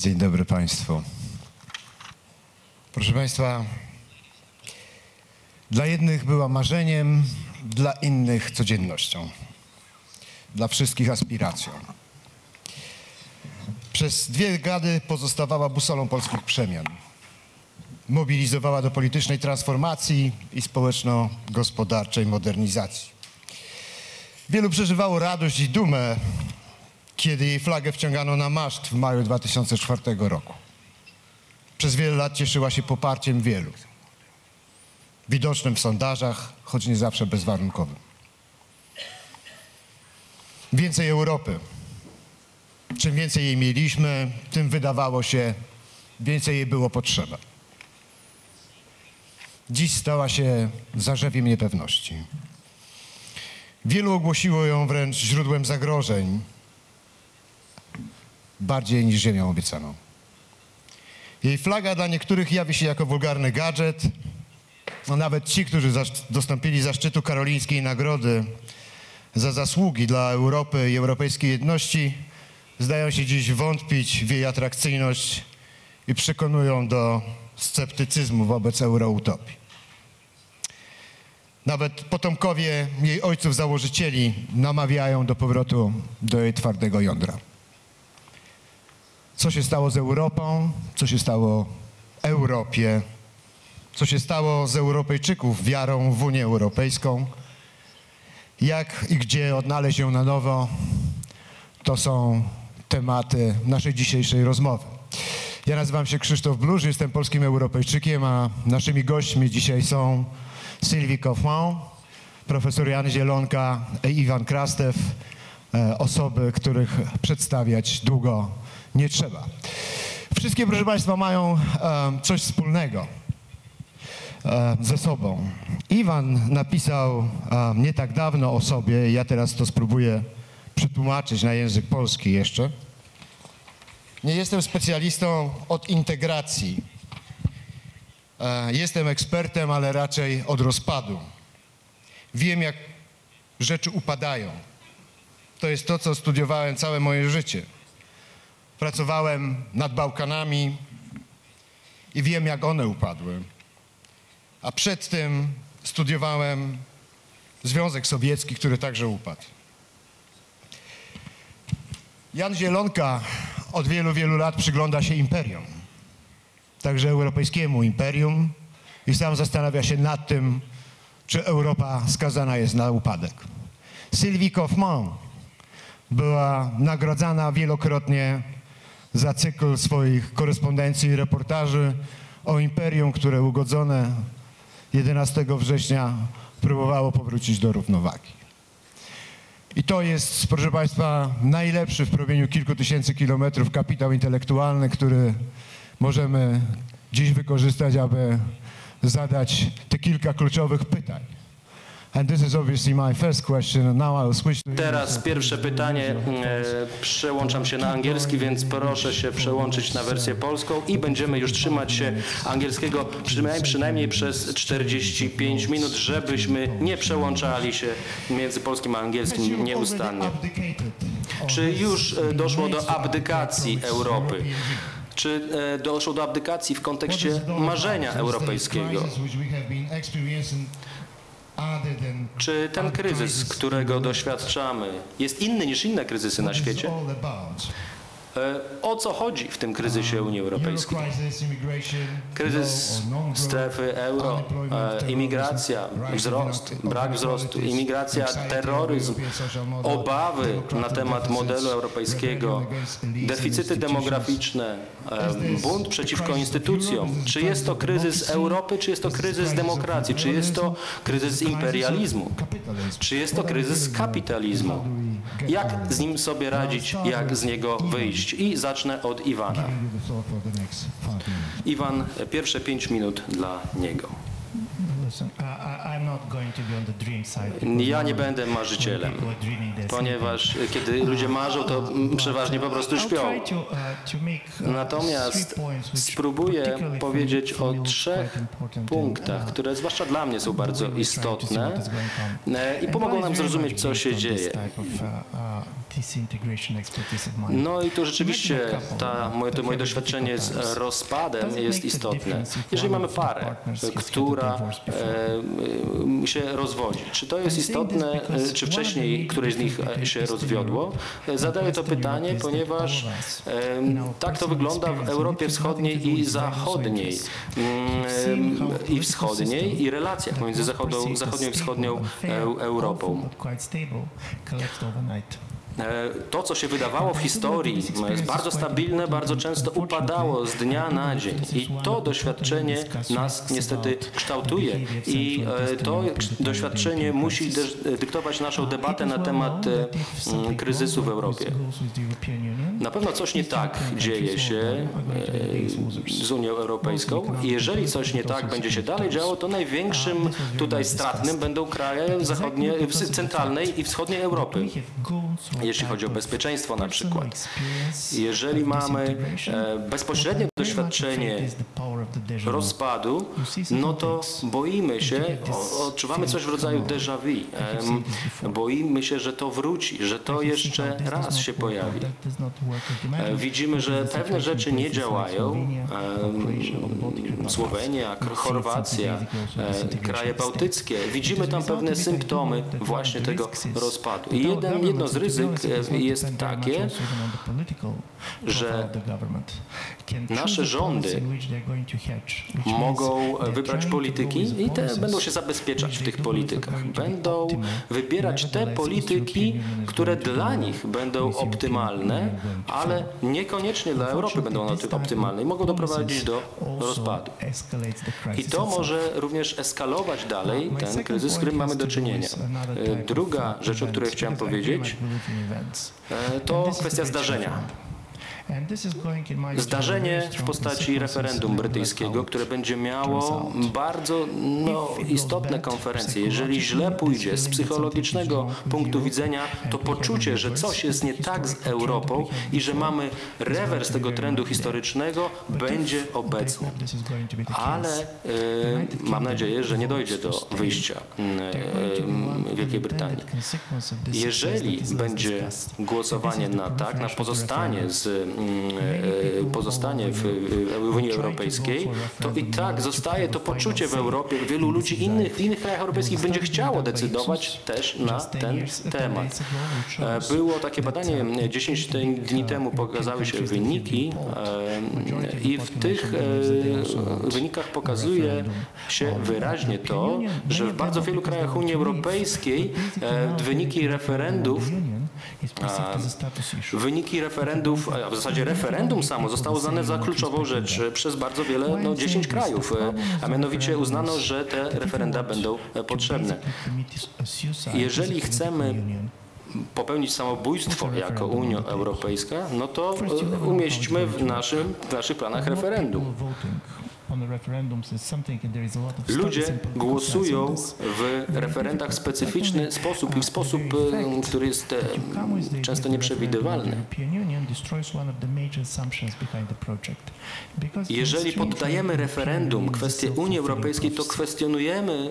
Dzień dobry Państwu. Proszę Państwa, dla jednych była marzeniem, dla innych codziennością, dla wszystkich aspiracją. Przez dwie dekady pozostawała busolą polskich przemian. Mobilizowała do politycznej transformacji i społeczno-gospodarczej modernizacji. Wielu przeżywało radość i dumę, kiedy jej flagę wciągano na maszt w maju 2004 roku. Przez wiele lat cieszyła się poparciem wielu. Widocznym w sondażach, choć nie zawsze bezwarunkowym. Więcej Europy. Czym więcej jej mieliśmy, tym wydawało się, więcej jej było potrzeba. Dziś stała się zarzewiem niepewności. Wielu ogłosiło ją wręcz źródłem zagrożeń, bardziej niż ziemią obiecaną. Jej flaga dla niektórych jawi się jako wulgarny gadżet, a nawet ci, którzy dostąpili zaszczytu Karolińskiej Nagrody za zasługi dla Europy i europejskiej jedności, zdają się dziś wątpić w jej atrakcyjność i przekonują do sceptycyzmu wobec euroutopii. Nawet potomkowie jej ojców założycieli namawiają do powrotu do jej twardego jądra. Co się stało z Europą? Co się stało Europie? Co się stało z Europejczyków wiarą w Unię Europejską? Jak i gdzie odnaleźć ją na nowo? To są tematy naszej dzisiejszej rozmowy. Ja nazywam się Krzysztof Blusz, jestem polskim Europejczykiem, a naszymi gośćmi dzisiaj są Sylvie Kauffmann, profesor Jan Zielonka i Ivan Krastev, osoby, których przedstawiać długo nie trzeba. Wszystkie, proszę Państwa, mają coś wspólnego ze sobą. Iwan napisał nie tak dawno o sobie, ja teraz to spróbuję przetłumaczyć na język polski jeszcze. Nie jestem specjalistą od integracji. Jestem ekspertem, ale raczej od rozpadu. Wiem, jak rzeczy upadają. To jest to, co studiowałem całe moje życie. Pracowałem nad Bałkanami i wiem, jak one upadły. A przed tym studiowałem Związek Sowiecki, który także upadł. Jan Zielonka od wielu, wielu lat przygląda się imperium, także europejskiemu imperium, i sam zastanawia się nad tym, czy Europa skazana jest na upadek. Sylvie Kauffmann była nagradzana wielokrotnie za cykl swoich korespondencji i reportaży o imperium, które ugodzone 11 września próbowało powrócić do równowagi. I to jest, proszę Państwa, najlepszy w promieniu kilku tysięcy kilometrów kapitał intelektualny, który możemy dziś wykorzystać, aby zadać te kilka kluczowych pytań. And this is obviously my first question. Now I'll switch to... Teraz pierwsze pytanie. Przełączam się na angielski, więc proszę się przełączyć na wersję polską i będziemy już trzymać się angielskiego przynajmniej przez 45 minut, żebyśmy nie przełączali się między polskim a angielskim nieustannie. Czy już doszło do abdykacji Europy? Czy doszło do abdykacji w kontekście marzenia europejskiego? Czy ten kryzys, którego doświadczamy, jest inny niż inne kryzysy na świecie? O co chodzi w tym kryzysie Unii Europejskiej? Kryzys strefy euro, imigracja, wzrost, brak wzrostu, imigracja, terroryzm, obawy na temat modelu europejskiego, deficyty demograficzne, bunt przeciwko instytucjom. Czy jest to kryzys Europy, czy jest to kryzys demokracji, czy jest to kryzys imperializmu, czy jest to kryzys kapitalizmu? Jak z nim sobie radzić, jak z niego wyjść? I zacznę od Iwana. Iwan, pierwsze 5 minut dla niego. Ja nie będę marzycielem, ponieważ kiedy ludzie marzą, to przeważnie po prostu śpią. Natomiast spróbuję powiedzieć o 3 punktach, które zwłaszcza dla mnie są bardzo istotne i pomogą nam zrozumieć, co się dzieje. No i to rzeczywiście to moje doświadczenie z rozpadem jest istotne. Jeżeli mamy parę, która się rozwodzi, czy to jest istotne, czy wcześniej któreś z nich się rozwiodło? Zadaję to pytanie, ponieważ tak to wygląda w Europie Wschodniej i Zachodniej. I wschodniej, i relacjach pomiędzy zachodnią i wschodnią Europą. To, co się wydawało w historii, bardzo stabilne, bardzo często upadało z dnia na dzień. I to doświadczenie nas niestety kształtuje. I to doświadczenie musi dyktować naszą debatę na temat kryzysu w Europie. Na pewno coś nie tak dzieje się z Unią Europejską. I jeżeli coś nie tak będzie się dalej działo, to największym tutaj stratnym będą kraje centralnej i wschodniej Europy. Jeśli chodzi o bezpieczeństwo na przykład. Jeżeli mamy bezpośrednie doświadczenie rozpadu, no to boimy się, odczuwamy coś w rodzaju déjà vu. Boimy się, że to wróci, że to jeszcze raz się pojawi. Widzimy, że pewne rzeczy nie działają. Słowenia, Chorwacja, kraje bałtyckie. Widzimy tam pewne symptomy właśnie tego rozpadu. I jedno z ryzyk jest takie, że nasze rządy mogą wybrać polityki i te będą się zabezpieczać w tych politykach. Będą wybierać te polityki, które dla nich będą optymalne, ale niekoniecznie dla Europy będą one optymalne i mogą doprowadzić do rozpadu. I to może również eskalować dalej ten kryzys, z którym mamy do czynienia. Druga rzecz, o której chciałem powiedzieć, to kwestia zdarzenia. Zdarzenie w postaci referendum brytyjskiego, które będzie miało bardzo istotne konferencje. Jeżeli źle pójdzie z psychologicznego punktu widzenia, to poczucie, że coś jest nie tak z Europą i że mamy rewers tego trendu historycznego, będzie obecne. Ale mam nadzieję, że nie dojdzie do wyjścia Wielkiej Brytanii. Jeżeli będzie głosowanie na tak, pozostanie w Unii Europejskiej, to i tak zostaje to poczucie w Europie. Wielu ludzi w innych krajach europejskich będzie chciało decydować też na ten temat. Było takie badanie, 10 dni temu pokazały się wyniki i w tych wynikach pokazuje się wyraźnie to, że w bardzo wielu krajach Unii Europejskiej wyniki referendów, a w zasadzie referendum samo zostało uznane za kluczową rzecz przez bardzo wiele, 10 krajów, a mianowicie uznano, że te referenda będą potrzebne. Jeżeli chcemy popełnić samobójstwo jako Unia Europejska, no to umieśćmy w naszych planach referendum. Ludzie głosują w referendach w specyficzny sposób i w sposób, który jest często nieprzewidywalny. Jeżeli poddajemy referendum kwestię Unii Europejskiej, to kwestionujemy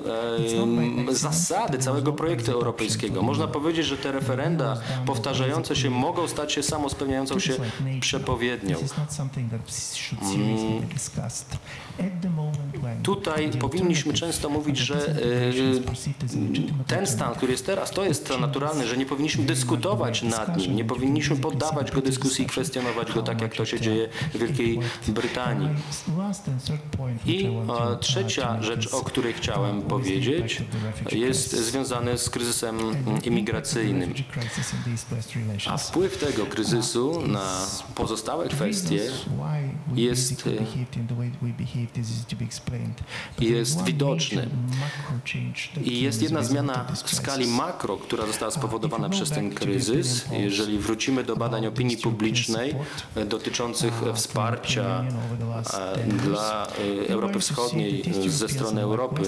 zasady całego projektu europejskiego. Można powiedzieć, że te referenda powtarzające się mogą stać się samospełniającą się przepowiednią. Tutaj powinniśmy często mówić, że ten stan, który jest teraz, to jest stan naturalny, że nie powinniśmy dyskutować nad nim, nie powinniśmy poddawać go dyskusji i kwestionować go tak, jak to się dzieje w Wielkiej Brytanii. I trzecia rzecz, o której chciałem powiedzieć, jest związana z kryzysem imigracyjnym. A wpływ tego kryzysu na pozostałe kwestie jest widoczny. I jest jedna zmiana w skali makro, która została spowodowana przez ten kryzys. Jeżeli wrócimy do badań opinii publicznej dotyczących wsparcia dla Europy Wschodniej ze strony Europy,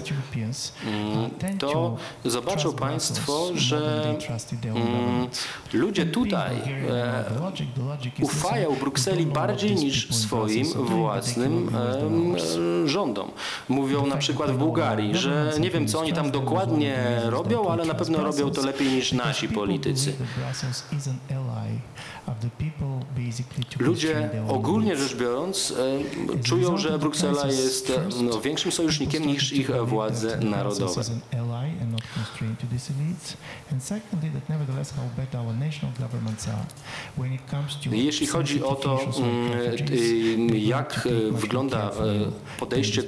to zobaczą Państwo, że ludzie tutaj ufają Brukseli bardziej niż swoim własnym rządom. Mówią na przykład w Bułgarii, że nie wiem, co oni tam dokładnie robią, ale na pewno robią to lepiej niż nasi politycy. Ludzie ogólnie rzecz biorąc czują, że Bruksela jest większym sojusznikiem niż ich władze narodowe. Jeśli chodzi o to, jak wygląda podejście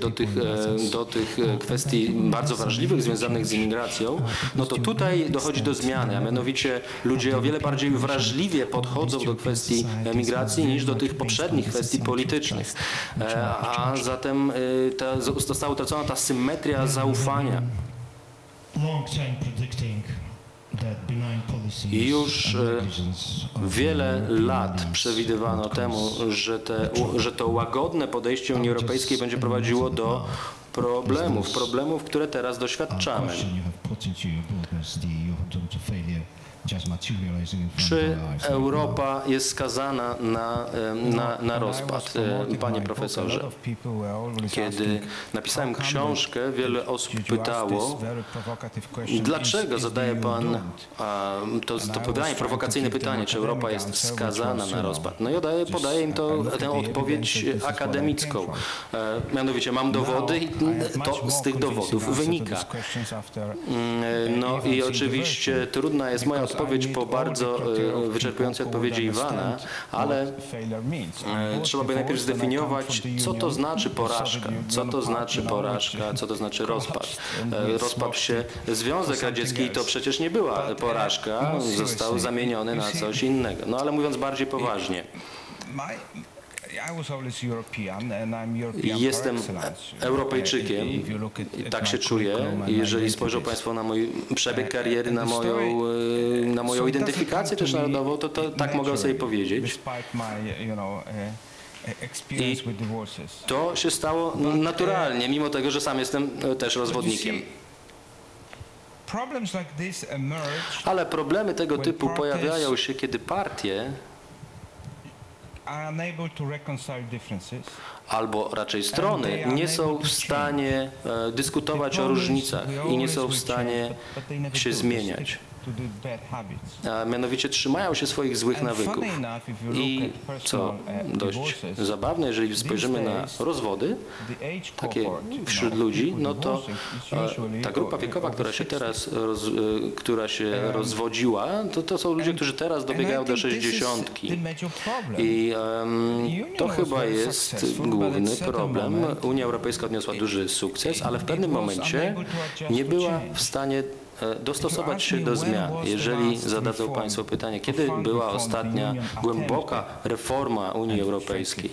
do tych kwestii bardzo wrażliwych związanych z imigracją, no to tutaj dochodzi do zmiany, a mianowicie ludzie o wiele bardziej wrażliwie podchodzą do kwestii migracji niż do tych poprzednich kwestii politycznych. A zatem została utracona ta symetria zaufania. Już wiele lat przewidywano temu, że to łagodne podejście Unii Europejskiej będzie prowadziło do problemów, które teraz doświadczamy. Czy Europa jest skazana na rozpad? Panie profesorze, kiedy napisałem książkę, wiele osób pytało, dlaczego zadaje pan to prowokacyjne pytanie, czy Europa jest skazana na rozpad? No i podaję im tę odpowiedź akademicką. Mianowicie mam dowody i to z tych dowodów wynika. No i oczywiście trudna jest moja odpowiedź po bardzo wyczerpującej odpowiedzi Iwana, ale trzeba by najpierw zdefiniować, co to znaczy porażka, co to znaczy rozpad. Rozpadł się Związek Radziecki i to przecież nie była porażka, został zamieniony na coś innego. No ale mówiąc bardziej poważnie, jestem Europejczykiem i tak się czuję. Jeżeli spojrzą Państwo na mój przebieg kariery, na moją identyfikację też narodową, to tak mogę sobie powiedzieć. I to się stało naturalnie, mimo tego, że sam jestem też rozwodnikiem. Ale problemy tego typu pojawiają się, kiedy partie albo raczej strony nie są w stanie dyskutować o różnicach i nie są w stanie się zmieniać. A mianowicie trzymają się swoich złych nawyków. I co dość zabawne, jeżeli spojrzymy na rozwody, takie wśród ludzi, no to ta grupa wiekowa, która się rozwodziła, to są ludzie, którzy teraz dobiegają do 60-tki. I to chyba jest główny problem. Unia Europejska odniosła duży sukces, ale w pewnym momencie nie była w stanie dostosować się do zmian. Jeżeli zadadzą Państwo pytanie, kiedy była ostatnia głęboka reforma Unii Europejskiej,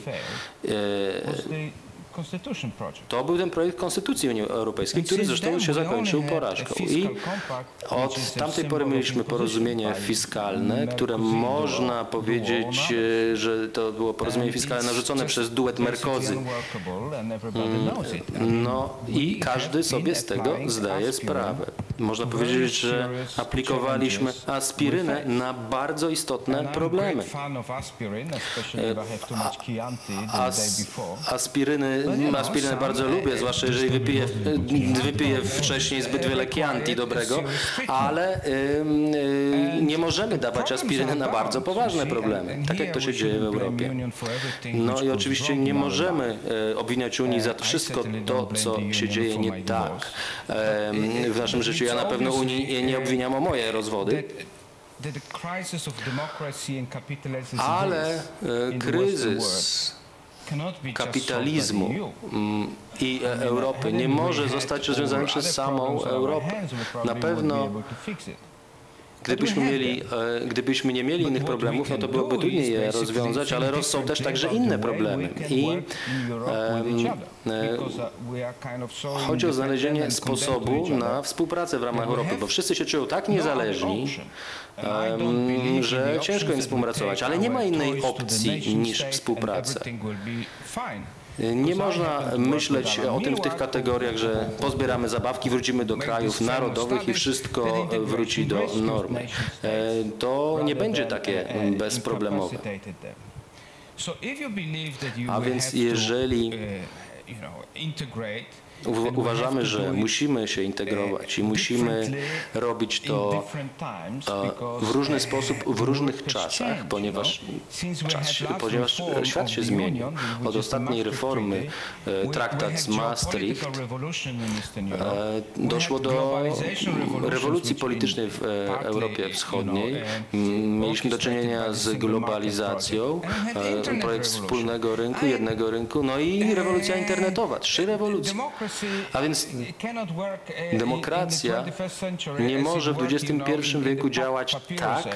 to był ten projekt Konstytucji Unii Europejskiej, który zresztą się zakończył porażką. I od tamtej pory mieliśmy porozumienie fiskalne, które można powiedzieć, że to było porozumienie fiskalne narzucone przez duet Merkozy. No i każdy sobie z tego zdaje sprawę. Można powiedzieć, że aplikowaliśmy aspirynę na bardzo istotne problemy. Aspirynę bardzo lubię, zwłaszcza jeżeli wypiję wcześniej zbyt wiele Chianti dobrego, ale nie możemy dawać aspiryny na bardzo poważne problemy, tak jak to się dzieje w Europie. No i oczywiście nie możemy obwiniać Unii za wszystko to, co się dzieje nie tak w naszym życiu. Ja na pewno Unii nie obwiniam o moje rozwody. Ale kryzys kapitalizmu i Europy nie może zostać rozwiązany przez samą Europę. Na pewno Gdybyśmy nie mieli innych problemów, no to byłoby trudniej je rozwiązać, ale są też także inne problemy. I chodzi o znalezienie sposobu na współpracę w ramach Europy, bo wszyscy się czują tak niezależni, że ciężko im współpracować, ale nie ma innej opcji niż współpraca. Nie można myśleć o tym w tych kategoriach, że pozbieramy zabawki, wrócimy do krajów narodowych i wszystko wróci do normy. To nie będzie takie bezproblemowe. A więc jeżeli uważamy, że musimy się integrować i musimy robić to w różny sposób, w różnych czasach, ponieważ świat się zmienił. Od ostatniej reformy traktat z Maastricht doszło do rewolucji politycznej w Europie Wschodniej. Mieliśmy do czynienia z globalizacją, projekt wspólnego rynku, jednego rynku, no i rewolucja internetowa, 3 rewolucje. A więc demokracja nie może w XXI wieku działać tak,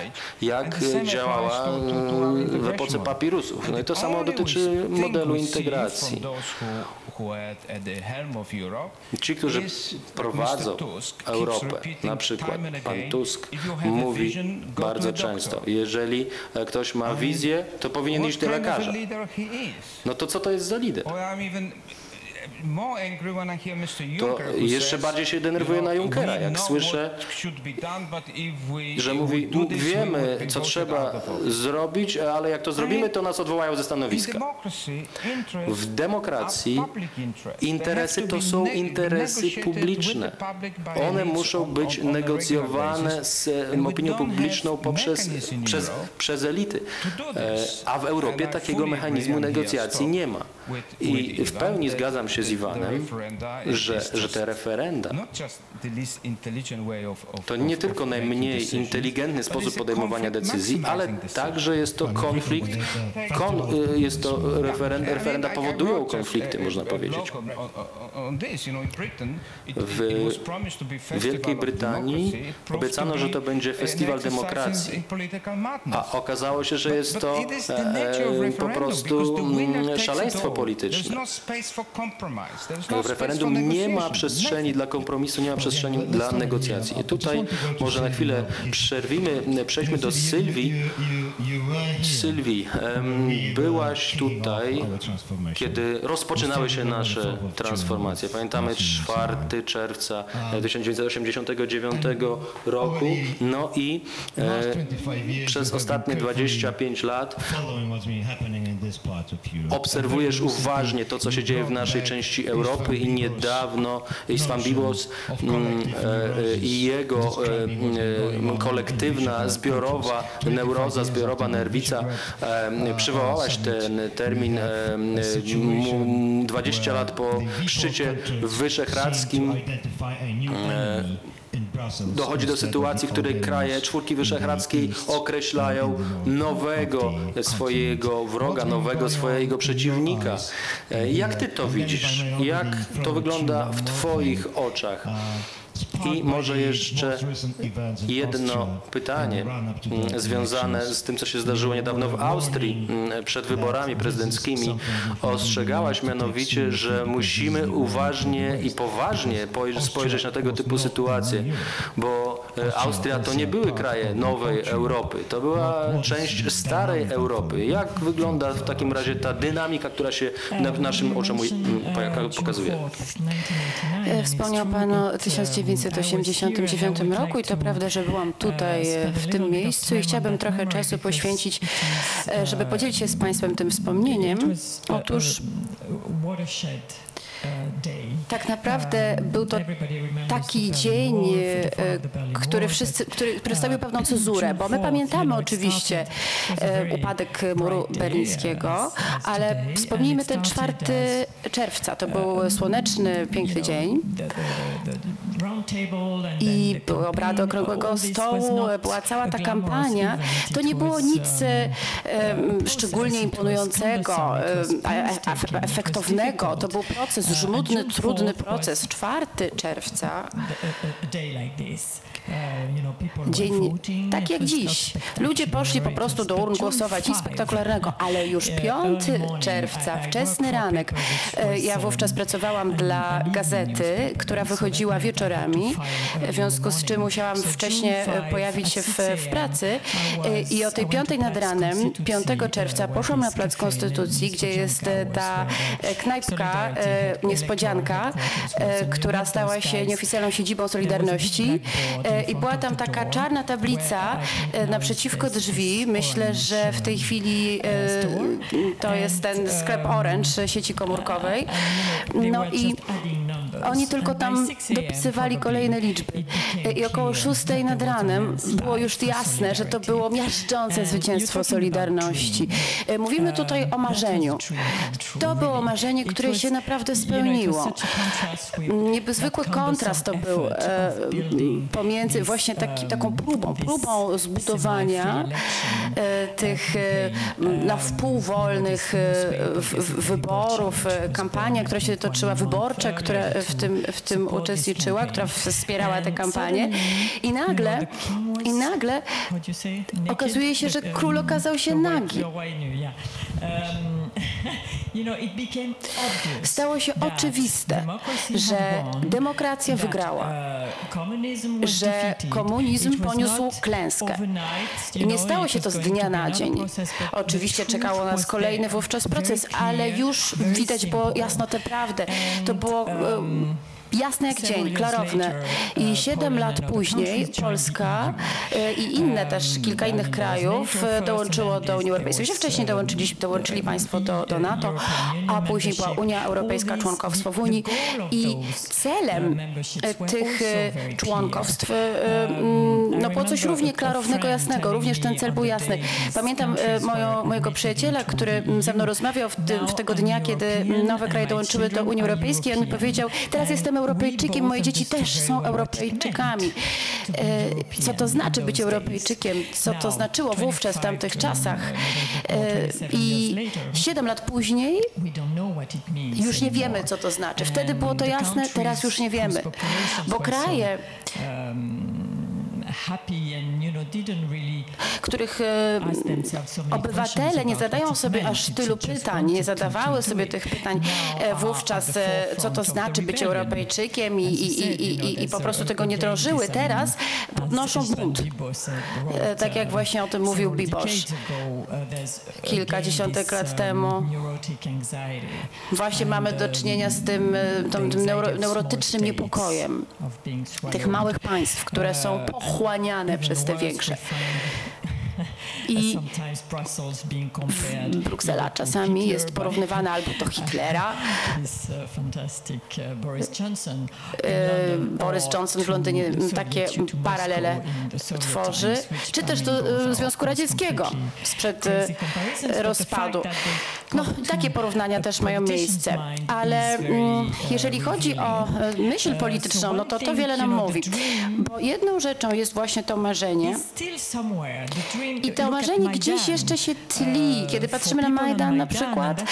jak działała w epoce papirusów. No i to samo dotyczy modelu integracji. Ci, którzy prowadzą Europę, na przykład pan Tusk, mówi bardzo często, jeżeli ktoś ma wizję, to powinien iść do lekarza. No to co to jest za lider? To jeszcze bardziej się denerwuję na Junckera, jak słyszę, że mówi, wiemy, co trzeba zrobić, ale jak to zrobimy, to nas odwołają ze stanowiska. W demokracji interesy to są interesy publiczne. One muszą być negocjowane z opinią publiczną przez elity. A w Europie takiego mechanizmu negocjacji nie ma. I w pełni zgadzam się z Iwanem, że te referenda to nie tylko najmniej inteligentny sposób podejmowania decyzji, ale także jest to konflikt, referenda powodują konflikty, można powiedzieć. W Wielkiej Brytanii obiecano, że to będzie festiwal demokracji, a okazało się, że jest to po prostu szaleństwo polityczne. W referendum nie ma przestrzeni dla kompromisu, nie ma przestrzeni dla negocjacji. I tutaj może na chwilę przejdźmy do Sylwii. Sylwii, byłaś tutaj, kiedy rozpoczynały się nasze transformacje. Pamiętamy 4 czerwca 1989 roku. No i przez ostatnie 25 lat obserwujesz uważnie to, co się dzieje w naszej części Europy i niedawno Istvan Bibos i jego kolektywna, zbiorowa neuroza, zbiorowa nerwica, przywołałaś ten termin 20 lat po szczycie wyszehradzkim. Dochodzi do sytuacji, w której kraje czwórki wyszehradzkiej określają nowego swojego wroga, nowego swojego przeciwnika. Jak ty to widzisz? Jak to wygląda w twoich oczach? I może jeszcze jedno pytanie związane z tym, co się zdarzyło niedawno w Austrii przed wyborami prezydenckimi. Ostrzegałaś mianowicie, że musimy uważnie i poważnie spojrzeć na tego typu sytuacje, bo Austria to nie były kraje nowej Europy, to była część starej Europy. Jak wygląda w takim razie ta dynamika, która się naszym oczom pokazuje? Wspomniał pan o 1989 roku i to prawda, że byłam tutaj w tym miejscu i chciałabym trochę czasu poświęcić, żeby podzielić się z Państwem tym wspomnieniem. Otóż tak naprawdę był to taki dzień, który przedstawił pewną cezurę, bo my pamiętamy oczywiście upadek muru berlińskiego, ale wspomnijmy ten 4 czerwca, to był słoneczny, piękny dzień. i były obrady okrągłego stołu, była cała ta kampania. To nie było nic szczególnie imponującego, efektownego. To był proces, żmudny, trudny proces. 4 czerwca, dzień taki jak dziś. Ludzie poszli po prostu do urn głosować, nic spektakularnego, ale już 5 czerwca, wczesny ranek, ja wówczas pracowałam dla gazety, która wychodziła wieczorami, w związku z czym musiałam wcześniej pojawić się w pracy i o tej 5 nad ranem, 5 czerwca poszłam na Plac Konstytucji, gdzie jest ta knajpka, niespodzianka, która stała się nieoficjalną siedzibą Solidarności i była tam taka czarna tablica naprzeciwko drzwi. Myślę, że w tej chwili to jest ten sklep Orange sieci komórkowej. No i oni tylko tam dopisywali kolejne liczby. I około 6 nad ranem było już jasne, że to było miażdżące zwycięstwo Solidarności. Mówimy tutaj o marzeniu. To było marzenie, które się naprawdę spełniło. Niezwykły kontrast to był pomiędzy właśnie taką próbą zbudowania tych na wpół wolnych wyborów, kampania, która się toczyła, wyborcze, która w tym uczestniczyła, która wspierała tę kampanię. I nagle okazuje się, że król okazał się nagi. Stało się oczywiste, że demokracja wygrała, że komunizm poniósł klęskę. I nie stało się to z dnia na dzień. Oczywiście czekało nas kolejny wówczas proces, ale już widać było jasno tę prawdę. To było jasne jak dzień, klarowne. I 7 lat później Polska i inne też, kilka innych krajów dołączyło do Unii Europejskiej. Już wcześniej dołączyli państwo do NATO, a później była Unia Europejska, członkowstwo w Unii. I celem tych członkowstw było coś równie klarownego, jasnego. Również ten cel był jasny. Pamiętam mojego przyjaciela, który ze mną rozmawiał w tego dnia, kiedy nowe kraje dołączyły do Unii Europejskiej. On mi powiedział, teraz jestem Europejczykiem, moje dzieci też są Europejczykami. Co to znaczy być Europejczykiem? Co to znaczyło wówczas, w tamtych czasach? I 7 lat później już nie wiemy, co to znaczy. Wtedy było to jasne, teraz już nie wiemy. Bo kraje, których obywatele nie zadają sobie aż tylu pytań, nie zadawały sobie tych pytań wówczas, co to znaczy być Europejczykiem i po prostu tego nie drążyły. Teraz podnoszą bunt, tak jak właśnie o tym mówił Bibos. Kilkadziesiątek lat temu właśnie mamy do czynienia z tym neurotycznym niepokojem tych małych państw, które są pochłaniane przez te większe. I Bruksela czasami jest porównywana albo do Hitlera, Boris Johnson w Londynie takie paralele tworzy, czy też do Związku Radzieckiego sprzed rozpadu. No, takie porównania też mają miejsce, ale jeżeli chodzi o myśl polityczną, no to wiele nam mówi, bo jedną rzeczą jest właśnie to marzenie i to marzenie gdzieś jeszcze się tli. Kiedy patrzymy na Majdan na przykład,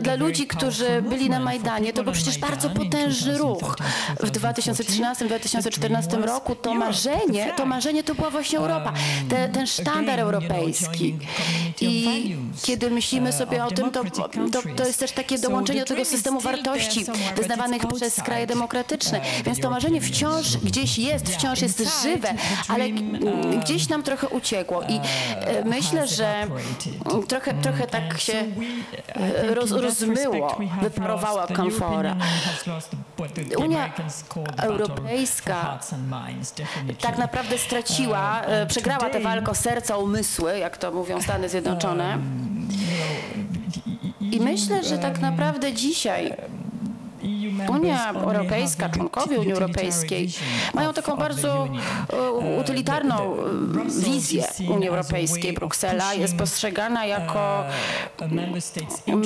dla ludzi, którzy byli na Majdanie, to był przecież bardzo potężny ruch. W 2013-2014 roku to marzenie to była właśnie Europa, ten sztandar europejski. I kiedy myślimy sobie o tym, to jest też takie dołączenie do tego systemu wartości wyznawanych przez kraje demokratyczne. Więc to marzenie wciąż gdzieś jest, żywe, ale gdzieś nam trochę uciekło. I myślę, że trochę tak się rozmyło, wyparowała kamfora. Unia Europejska tak naprawdę przegrała tę walkę o serca, umysły, jak to mówią Stany Zjednoczone. I myślę, że tak naprawdę dzisiaj Unia Europejska, członkowie Unii Europejskiej mają taką bardzo utylitarną wizję Unii Europejskiej. Bruksela jest postrzegana jako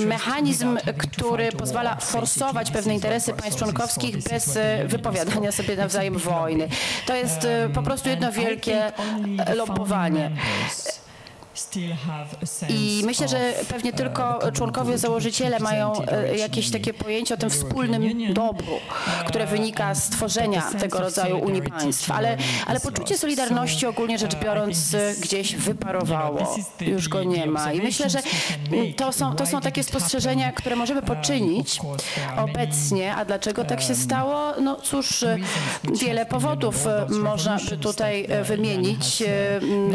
mechanizm, który pozwala forsować pewne interesy państw członkowskich bez wypowiadania sobie nawzajem wojny. To jest po prostu jedno wielkie lobbowanie. I myślę, że pewnie tylko członkowie, założyciele mają jakieś takie pojęcie o tym wspólnym dobru, które wynika z tworzenia tego rodzaju Unii Państw. Ale poczucie solidarności ogólnie rzecz biorąc gdzieś wyparowało. Już go nie ma. I myślę, że to są takie spostrzeżenia, które możemy poczynić obecnie. A dlaczego tak się stało? No cóż, wiele powodów można by tutaj wymienić,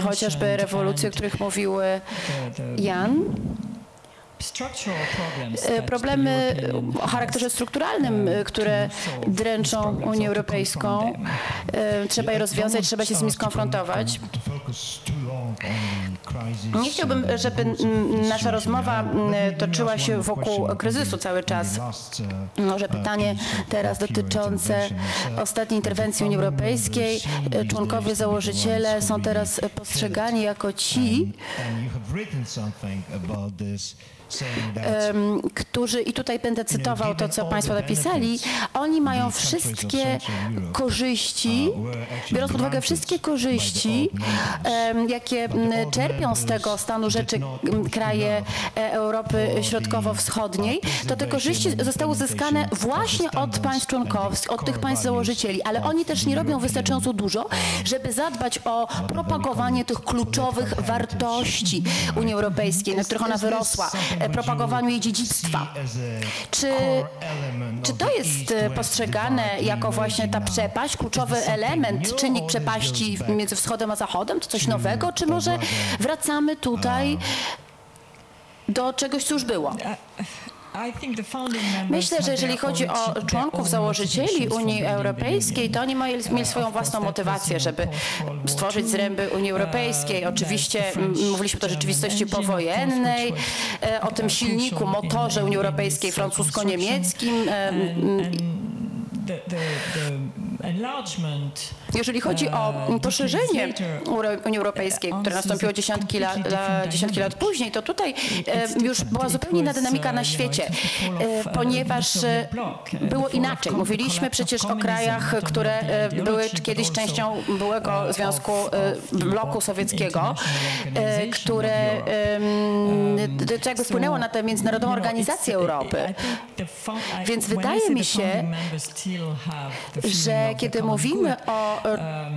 chociażby rewolucje, o których mówił Jan. Problemy o charakterze strukturalnym, które dręczą Unię Europejską. Trzeba je rozwiązać, trzeba się z nimi skonfrontować. Nie chciałbym, żeby nasza rozmowa toczyła się wokół kryzysu cały czas. Może pytanie teraz dotyczące ostatniej interwencji Unii Europejskiej. Członkowie, założyciele są teraz postrzegani jako ci, którzy, i tutaj będę cytował to, co Państwo napisali, oni mają wszystkie korzyści, biorąc pod uwagę wszystkie korzyści, jakie czerpią z tego stanu rzeczy kraje Europy Środkowo-Wschodniej, to te korzyści zostały uzyskane właśnie od państw członkowskich, od tych państw założycieli, ale oni też nie robią wystarczająco dużo, żeby zadbać o propagowanie tych kluczowych wartości Unii Europejskiej, na których ona wyrosła, propagowaniu jej dziedzictwa. Czy to jest postrzegane jako właśnie ta przepaść, kluczowy element, czynnik przepaści między wschodem a zachodem? To coś nowego? Czy może wracamy tutaj do czegoś, co już było? Myślę, że jeżeli chodzi o członków, założycieli Unii Europejskiej, to oni mieli swoją własną motywację, żeby stworzyć zręby Unii Europejskiej. Oczywiście mówiliśmy o rzeczywistości powojennej, o tym silniku, motorze Unii Europejskiej francusko-niemieckim. Jeżeli chodzi o poszerzenie Unii Europejskiej, które nastąpiło dziesiątki lat później, to tutaj już była zupełnie inna dynamika na świecie, ponieważ było inaczej. Mówiliśmy przecież o krajach, które były kiedyś częścią byłego Związku Bloku Sowieckiego, które to jakby wpłynęło na tę międzynarodową organizację Europy. Więc wydaje mi się, że kiedy mówimy o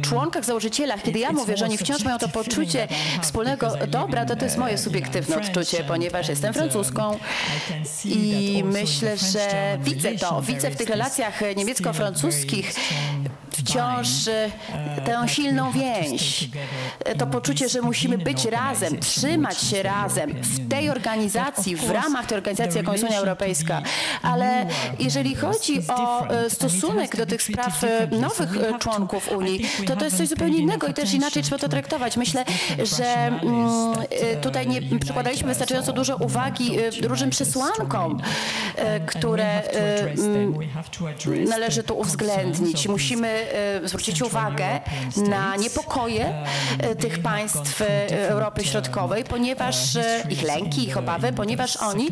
członkach, założycielach, kiedy ja mówię, że oni wciąż mają to poczucie wspólnego dobra, to jest moje subiektywne odczucie, ponieważ jestem Francuską i myślę, że widzę w tych relacjach niemiecko-francuskich wciąż tę silną więź, to poczucie, że musimy być razem, trzymać się razem w tej organizacji, w ramach tej organizacji, jaką jest Unia Europejska. Ale jeżeli chodzi o stosunek do tych spraw nowych członków Unii, to jest coś zupełnie innego i też inaczej trzeba to traktować. Myślę, że tutaj nie przykładaliśmy wystarczająco dużo uwagi różnym przesłankom, które należy tu uwzględnić. Musimy zwrócić uwagę na niepokoje tych państw Europy Środkowej, ponieważ ich lęki, ich obawy, ponieważ oni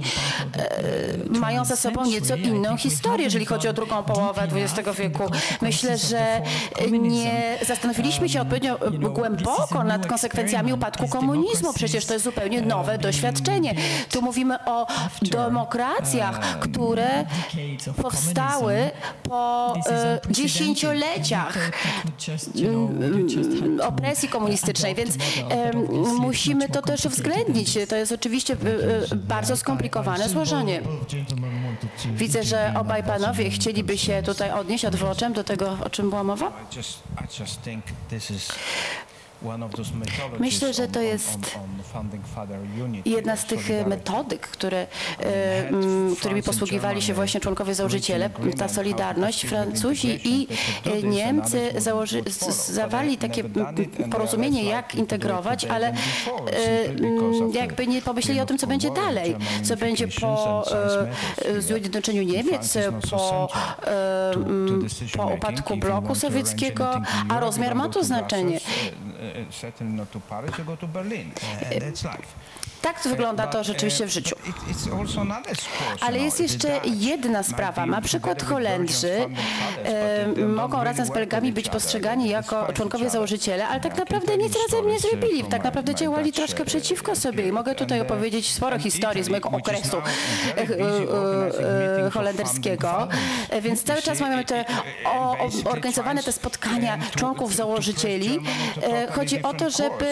mają za sobą nieco inną historię, jeżeli chodzi o drugą połowę XX wieku. Myślę, że nie zastanowiliśmy się odpowiednio głęboko nad konsekwencjami upadku komunizmu. Przecież to jest zupełnie nowe doświadczenie. Tu mówimy o demokracjach, które powstały po dziesięcioleciach opresji komunistycznej, więc musimy to też uwzględnić. To jest oczywiście bardzo skomplikowane złożenie. Widzę, że obaj panowie chcieliby się tutaj odnieść odwrotem do tego, o czym była mowa. Myślę, że to jest jedna z tych metodyk, którymi posługiwali się właśnie członkowie założyciele, ta solidarność. Francuzi i Niemcy zawarli takie porozumienie, jak integrować, ale jakby nie pomyśleli o tym, co będzie dalej, co będzie po zjednoczeniu Niemiec, po upadku bloku sowieckiego, a rozmiar ma to znaczenie. Tak wygląda to rzeczywiście w życiu. Ale jest jeszcze jedna sprawa. Na przykład Holendrzy mogą razem z Belgami być postrzegani jako członkowie założyciele, ale tak naprawdę nic razem nie zrobili. Tak naprawdę działali troszkę przeciwko sobie. I mogę tutaj opowiedzieć sporo historii z mojego okresu holenderskiego. Więc cały czas mamy te organizowane te spotkania członków założycieli. Chodzi o to, żeby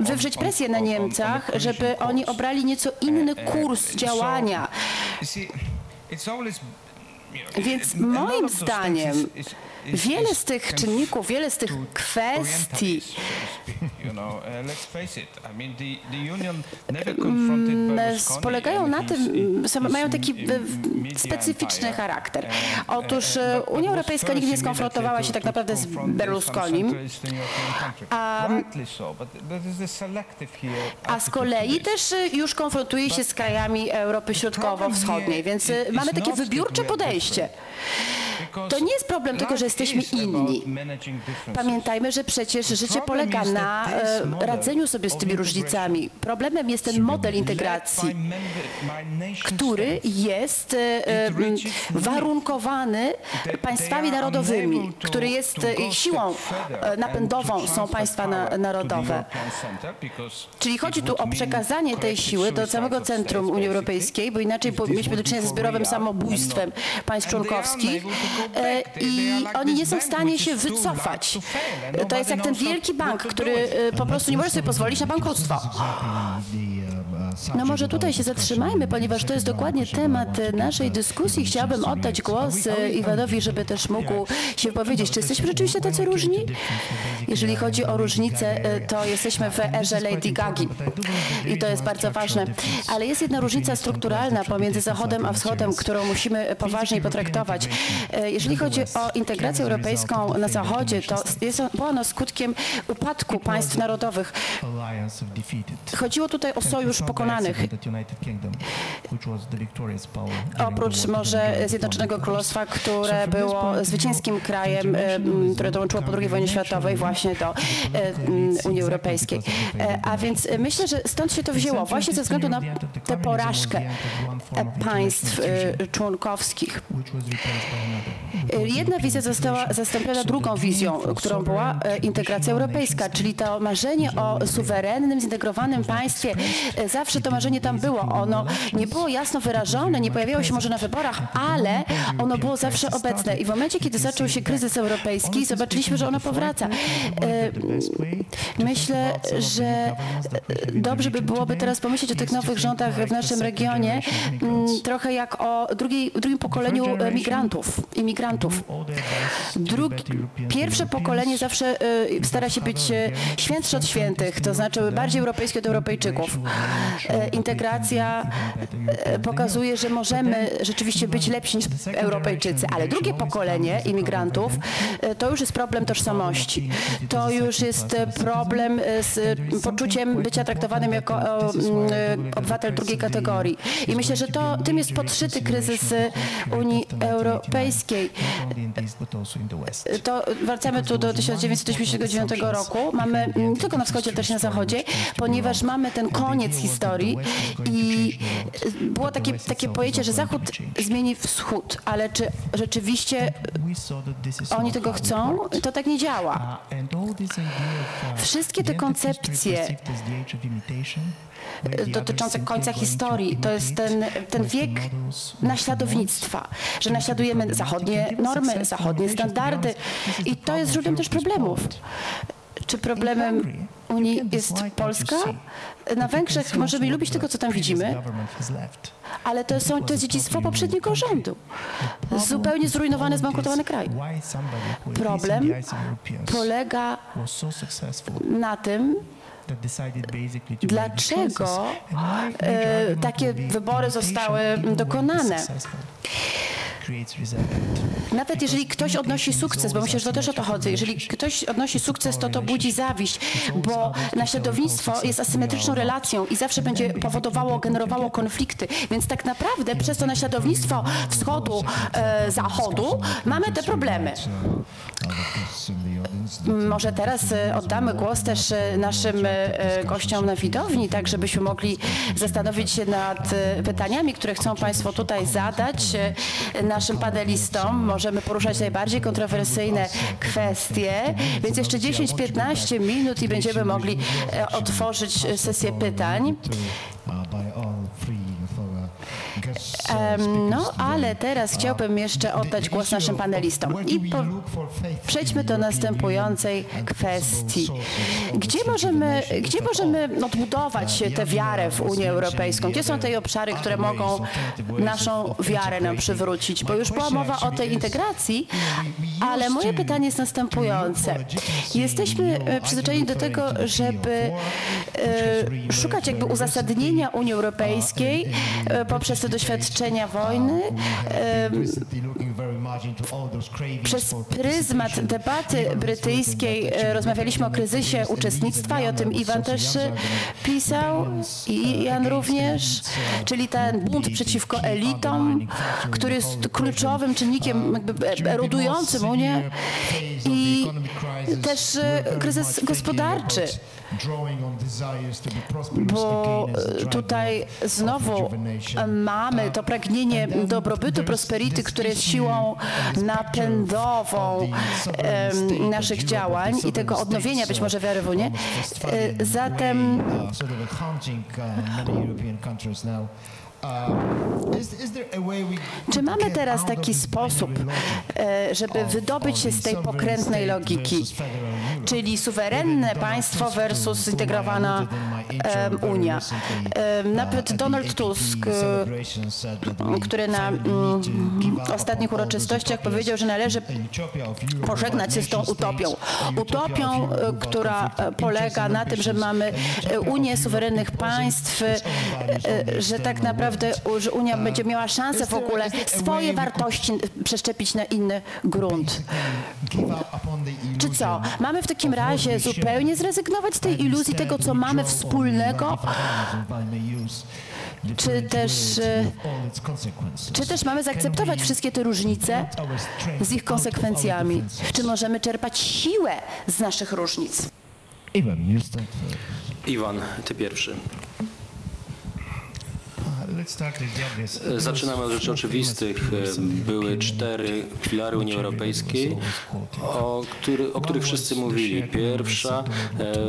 wywrzeć presję na Niemcy, żeby oni obrali nieco inny kurs działania. Więc moim zdaniem wiele z tych czynników, wiele z tych kwestii, polegają na tym, mają taki specyficzny charakter. Otóż Unia Europejska nigdy nie skonfrontowała się tak naprawdę z Berlusconim, a z kolei też już konfrontuje się z krajami Europy Środkowo-Wschodniej, więc mamy takie wybiórcze podejście. To nie jest problem tylko, że jesteśmy inni. Pamiętajmy, że przecież życie polega na radzeniu sobie z tymi różnicami. Problemem jest ten model integracji, który jest warunkowany państwami narodowymi, który jest siłą napędową, są państwa narodowe. Czyli chodzi tu o przekazanie tej siły do całego centrum Unii Europejskiej, bo inaczej mieliśmy do czynienia ze zbiorowym samobójstwem państw członkowskich i oni nie są w stanie się wycofać. To jest jak ten wielki bank, który po prostu nie może sobie pozwolić na bankructwo. No może tutaj się zatrzymajmy, ponieważ to jest dokładnie temat naszej dyskusji. Chciałabym oddać głos Iwanowi, żeby też mógł się wypowiedzieć. Czy jesteśmy rzeczywiście tacy różni? Jeżeli chodzi o różnice, to jesteśmy w erze Lady Gagi i to jest bardzo ważne. Ale jest jedna różnica strukturalna pomiędzy Zachodem a Wschodem, którą musimy poważniej potraktować. Jeżeli chodzi o integrację europejską na Zachodzie, to było ono skutkiem upadku państw narodowych. Chodziło tutaj o sojusz pokonanych. Oprócz może Zjednoczonego Królestwa, które było zwycięskim krajem, które dołączyło po II wojnie światowej właśnie do Unii Europejskiej. A więc myślę, że stąd się to wzięło, właśnie ze względu na tę porażkę państw członkowskich. Jedna wizja została zastąpiona drugą wizją, którą była integracja europejska, czyli to marzenie o suwerennym, zintegrowanym państwie. Zawsze to marzenie tam było. Ono nie było jasno wyrażone, nie pojawiało się może na wyborach, ale ono było zawsze obecne. I w momencie, kiedy zaczął się kryzys europejski, zobaczyliśmy, że ono powraca. Myślę, że dobrze byłoby teraz pomyśleć o tych nowych rządach w naszym regionie, trochę jak o drugim pokoleniu imigrantów. Pierwsze pokolenie zawsze stara się być świętsze od świętych, to znaczy bardziej europejskie od Europejczyków. Integracja pokazuje, że możemy rzeczywiście być lepsi niż Europejczycy, ale drugie pokolenie imigrantów to już jest problem tożsamości. To już jest problem z poczuciem bycia traktowanym jako obywatel drugiej kategorii. I myślę, że tym jest podszyty kryzys Unii Europejskiej. To wracamy tu do 1989 roku. Mamy nie tylko na wschodzie, ale też na zachodzie, ponieważ mamy ten koniec historii i było takie pojęcie, że Zachód zmieni wschód, ale czy rzeczywiście oni tego chcą? To tak nie działa. Wszystkie te koncepcje dotyczące końca historii, to jest ten wiek naśladownictwa, że naśladujemy zachodnie normy, zachodnie standardy i to jest źródłem też problemów. Czy problemem Unii jest Polska? Na Węgrzech możemy lubić tylko, co tam widzimy, ale to jest dziedzictwo poprzedniego rządu. Zupełnie zrujnowany, zbankrutowany kraj. Problem polega na tym, dlaczego takie wybory zostały dokonane. Nawet jeżeli ktoś odnosi sukces, bo myślę, że to też o to chodzi, jeżeli ktoś odnosi sukces, to to budzi zawiść, bo naśladownictwo jest asymetryczną relacją i zawsze będzie powodowało, generowało konflikty. Więc tak naprawdę przez to naśladownictwo wschodu, zachodu mamy te problemy. Może teraz oddamy głos też naszym gościom na widowni, tak żebyśmy mogli zastanowić się nad pytaniami, które chcą Państwo tutaj zadać naszym panelistom. Możemy poruszać najbardziej kontrowersyjne kwestie, więc jeszcze 10-15 minut i będziemy mogli otworzyć sesję pytań. No, ale teraz chciałbym jeszcze oddać głos naszym panelistom i przejdźmy do następującej kwestii. Gdzie możemy odbudować tę wiarę w Unię Europejską? Gdzie są te obszary, które mogą naszą wiarę nam przywrócić? Bo już była mowa o tej integracji, ale moje pytanie jest następujące. Jesteśmy przyzwyczajeni do tego, żeby szukać jakby uzasadnienia Unii Europejskiej poprzez te doświadczenia wojny, przez pryzmat debaty brytyjskiej rozmawialiśmy o kryzysie uczestnictwa i o tym Iwan też pisał i Jan również, czyli ten bunt przeciwko elitom, który jest kluczowym czynnikiem jakby erodującym Unię i też kryzys gospodarczy. Bo tutaj znowu mamy to pragnienie dobrobytu, prosperity, które jest siłą napędową naszych działań i tego odnowienia być może wiary w Unię. Zatem czy mamy teraz taki sposób, żeby wydobyć się z tej pokrętnej logiki, czyli suwerenne państwo versus zintegrowana Unia? Nawet Donald Tusk, który na ostatnich uroczystościach powiedział, że należy pożegnać się z tą utopią. Utopią, która polega na tym, że mamy Unię suwerennych państw, że tak naprawdę że Unia będzie miała szansę w ogóle swoje wartości przeszczepić na inny grunt. Czy co? Mamy w takim razie zupełnie zrezygnować z tej iluzji tego, co mamy wspólnego? Czy też mamy zaakceptować wszystkie te różnice z ich konsekwencjami? Czy możemy czerpać siłę z naszych różnic? Iwan, ty pierwszy. Zaczynamy od rzeczy oczywistych. Były cztery filary Unii Europejskiej, o których wszyscy mówili. Pierwsza,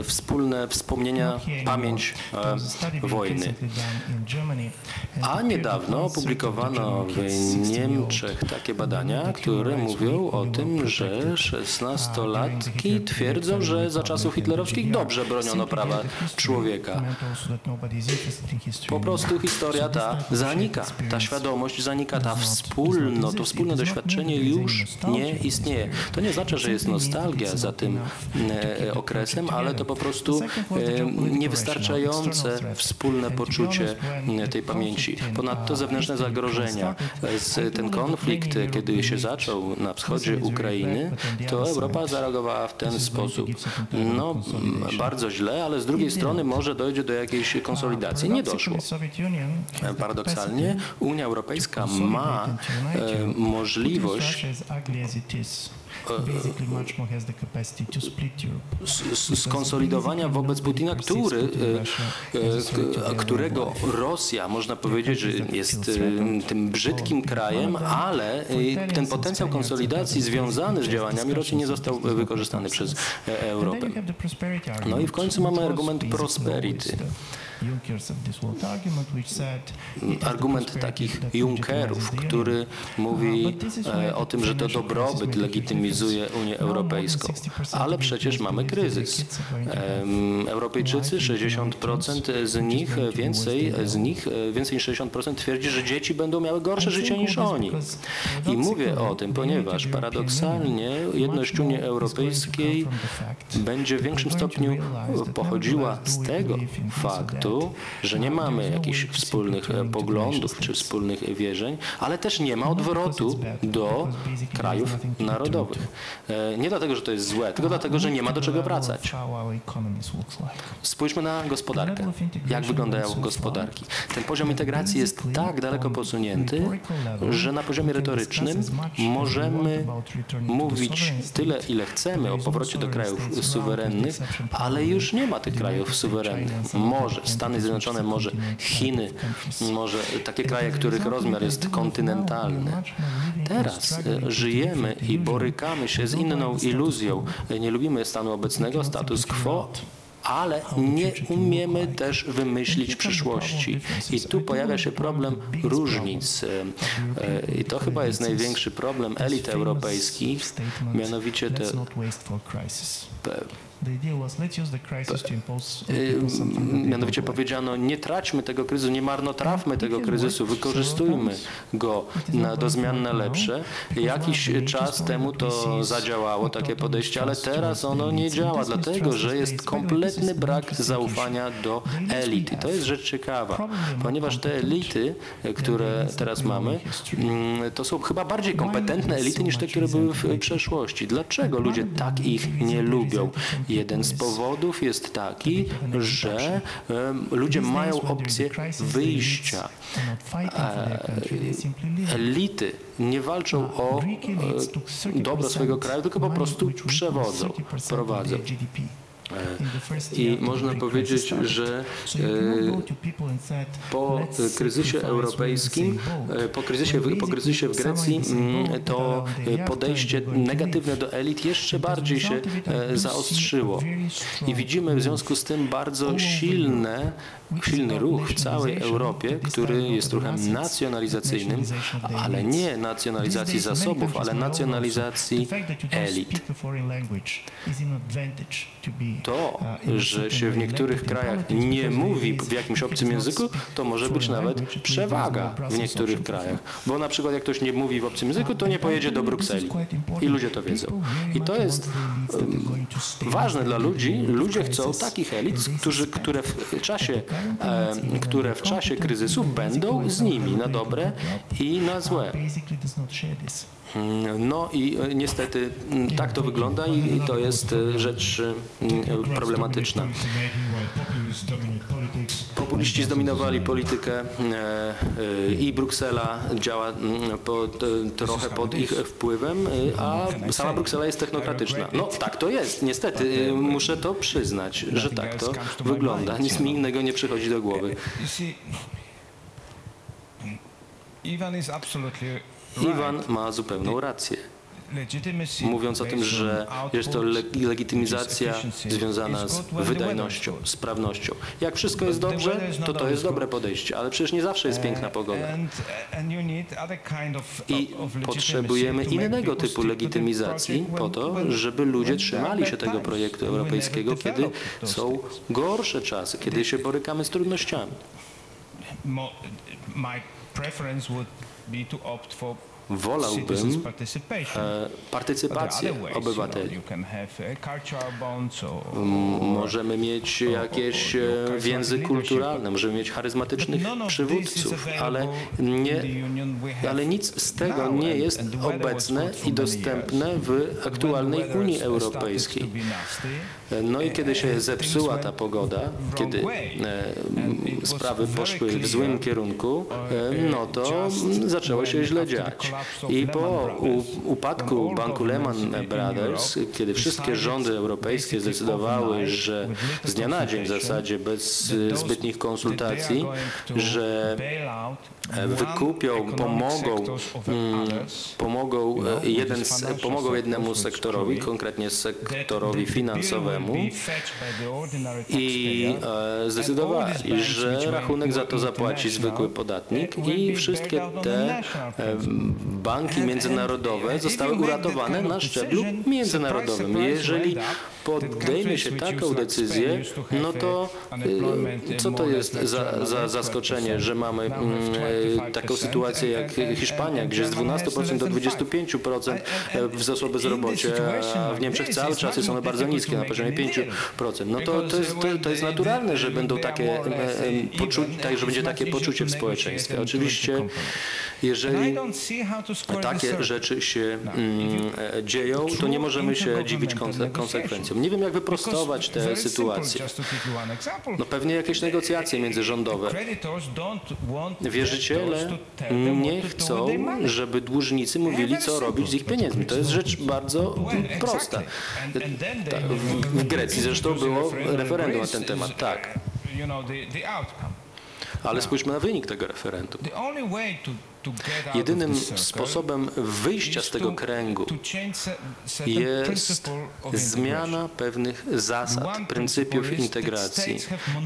wspólne wspomnienia, pamięć wojny. A niedawno opublikowano w Niemczech takie badania, które mówią o tym, że 16-latki twierdzą, że za czasów hitlerowskich dobrze broniono prawa człowieka. Po prostu historia ta zanika, ta świadomość zanika, to wspólne doświadczenie już nie istnieje. To nie znaczy, że jest nostalgia za tym okresem, ale to po prostu niewystarczające wspólne poczucie tej pamięci. Ponadto zewnętrzne zagrożenia. Ten konflikt, kiedy się zaczął na wschodzie Ukrainy, to Europa zareagowała w ten sposób. No, bardzo źle, ale z drugiej strony może dojdzie do jakiejś konsolidacji. Nie doszło. Paradoksalnie Unia Europejska ma możliwość skonsolidowania wobec Putina, którego Rosja, można powiedzieć, że jest tym brzydkim krajem, ale ten potencjał konsolidacji związany z działaniami Rosji nie został wykorzystany przez Europę. No i w końcu mamy argument prosperity. Argument takich Junckerów, który mówi o tym, że to dobrobyt legitymizuje Unię Europejską. Ale przecież mamy kryzys. Europejczycy, 60% z nich, więcej niż 60% twierdzi, że dzieci będą miały gorsze życie niż oni. I mówię o tym, ponieważ paradoksalnie jedność Unii Europejskiej będzie w większym stopniu pochodziła z tego faktu, że nie mamy jakichś wspólnych poglądów czy wspólnych wierzeń, ale też nie ma odwrotu do krajów narodowych. Nie dlatego, że to jest złe, tylko dlatego, że nie ma do czego wracać. Spójrzmy na gospodarkę, jak wyglądają gospodarki. Ten poziom integracji jest tak daleko posunięty, że na poziomie retorycznym możemy mówić tyle, ile chcemy o powrocie do krajów suwerennych, ale już nie ma tych krajów suwerennych. Może Stany Zjednoczone, może Chiny, może takie kraje, których rozmiar jest kontynentalny. Teraz żyjemy i borykamy się z inną iluzją. Nie lubimy stanu obecnego, status quo, ale nie umiemy też wymyślić przyszłości. I tu pojawia się problem różnic. I to chyba jest największy problem elit europejskich, mianowicie te... Mianowicie powiedziano, nie traćmy tego kryzysu, nie marnotrawmy tego kryzysu, wykorzystujmy go do zmian na lepsze. Jakiś czas temu to zadziałało, takie podejście, ale teraz ono nie działa, dlatego że jest kompletny brak zaufania do elit. I to jest rzecz ciekawa, ponieważ te elity, które teraz mamy, to są chyba bardziej kompetentne elity niż te, które były w przeszłości. Dlaczego ludzie tak ich nie lubią? Jeden z powodów jest taki, że ludzie mają opcję wyjścia. Elity nie walczą o dobro swojego kraju, tylko po prostu prowadzą. I można powiedzieć, że po kryzysie europejskim, po kryzysie w Grecji, to podejście negatywne do elit jeszcze bardziej się zaostrzyło. I widzimy w związku z tym bardzo silny ruch w całej Europie, który jest ruchem nacjonalizacyjnym, ale nie nacjonalizacji zasobów, ale nacjonalizacji elit. To, że się w niektórych krajach nie mówi w jakimś obcym języku, to może być nawet przewaga w niektórych krajach. Bo na przykład jak ktoś nie mówi w obcym języku, to nie pojedzie do Brukseli. I ludzie to wiedzą. I to jest ważne dla ludzi. Ludzie chcą takich elit, które w czasie kryzysu będą z nimi na dobre i na złe. No i niestety tak to wygląda i to jest rzecz problematyczna. Populiści zdominowali politykę i Bruksela działa trochę pod ich wpływem, a sama Bruksela jest technokratyczna. No tak to jest, niestety. Muszę to przyznać, że tak to wygląda. Nic mi innego nie przychodzi do głowy. Iwan ma zupełną rację, mówiąc o tym, że jest to legitymizacja związana z wydajnością, sprawnością. Jak wszystko jest dobrze, to to jest dobre podejście, ale przecież nie zawsze jest piękna pogoda. I potrzebujemy innego typu legitymizacji po to, żeby ludzie trzymali się tego projektu europejskiego, kiedy są gorsze czasy, kiedy się borykamy z trudnościami. Wolałbym partycypację obywateli. Możemy mieć jakieś więzy kulturalne, możemy mieć charyzmatycznych przywódców, ale nic z tego nie jest obecne i dostępne w aktualnej Unii Europejskiej. No i kiedy się zepsuła ta pogoda, kiedy sprawy poszły w złym kierunku, no to zaczęło się źle dziać. I po upadku banku Lehman Brothers, kiedy wszystkie rządy europejskie zdecydowały, że z dnia na dzień w zasadzie bez zbytnich konsultacji, że wykupią, pomogą jednemu sektorowi, konkretnie sektorowi finansowemu, i zdecydowali, że rachunek za to zapłaci zwykły podatnik, i wszystkie te banki międzynarodowe zostały uratowane na szczeblu międzynarodowym. Jeżeli podejmie się taką decyzję, no to co to jest za zaskoczenie, że mamy taką sytuację jak Hiszpania, gdzie z 12% do 25% wzrosło bezrobocie, a w Niemczech cały czas jest ono bardzo niskie, na poziomie 5%. No to jest naturalne, że będą takie że będzie takie poczucie w społeczeństwie. Oczywiście, jeżeli takie rzeczy się dzieją, to nie możemy się dziwić konsekwencjom. Nie wiem, jak wyprostować tę sytuację. No pewnie jakieś negocjacje międzyrządowe. Wierzyciele nie chcą, żeby dłużnicy mówili, co robić z ich pieniędzmi. To jest rzecz bardzo prosta. W Grecji zresztą było referendum na ten temat. Tak. Ale spójrzmy na wynik tego referendum. Jedynym sposobem wyjścia z tego kręgu jest zmiana pewnych zasad, pryncypiów integracji.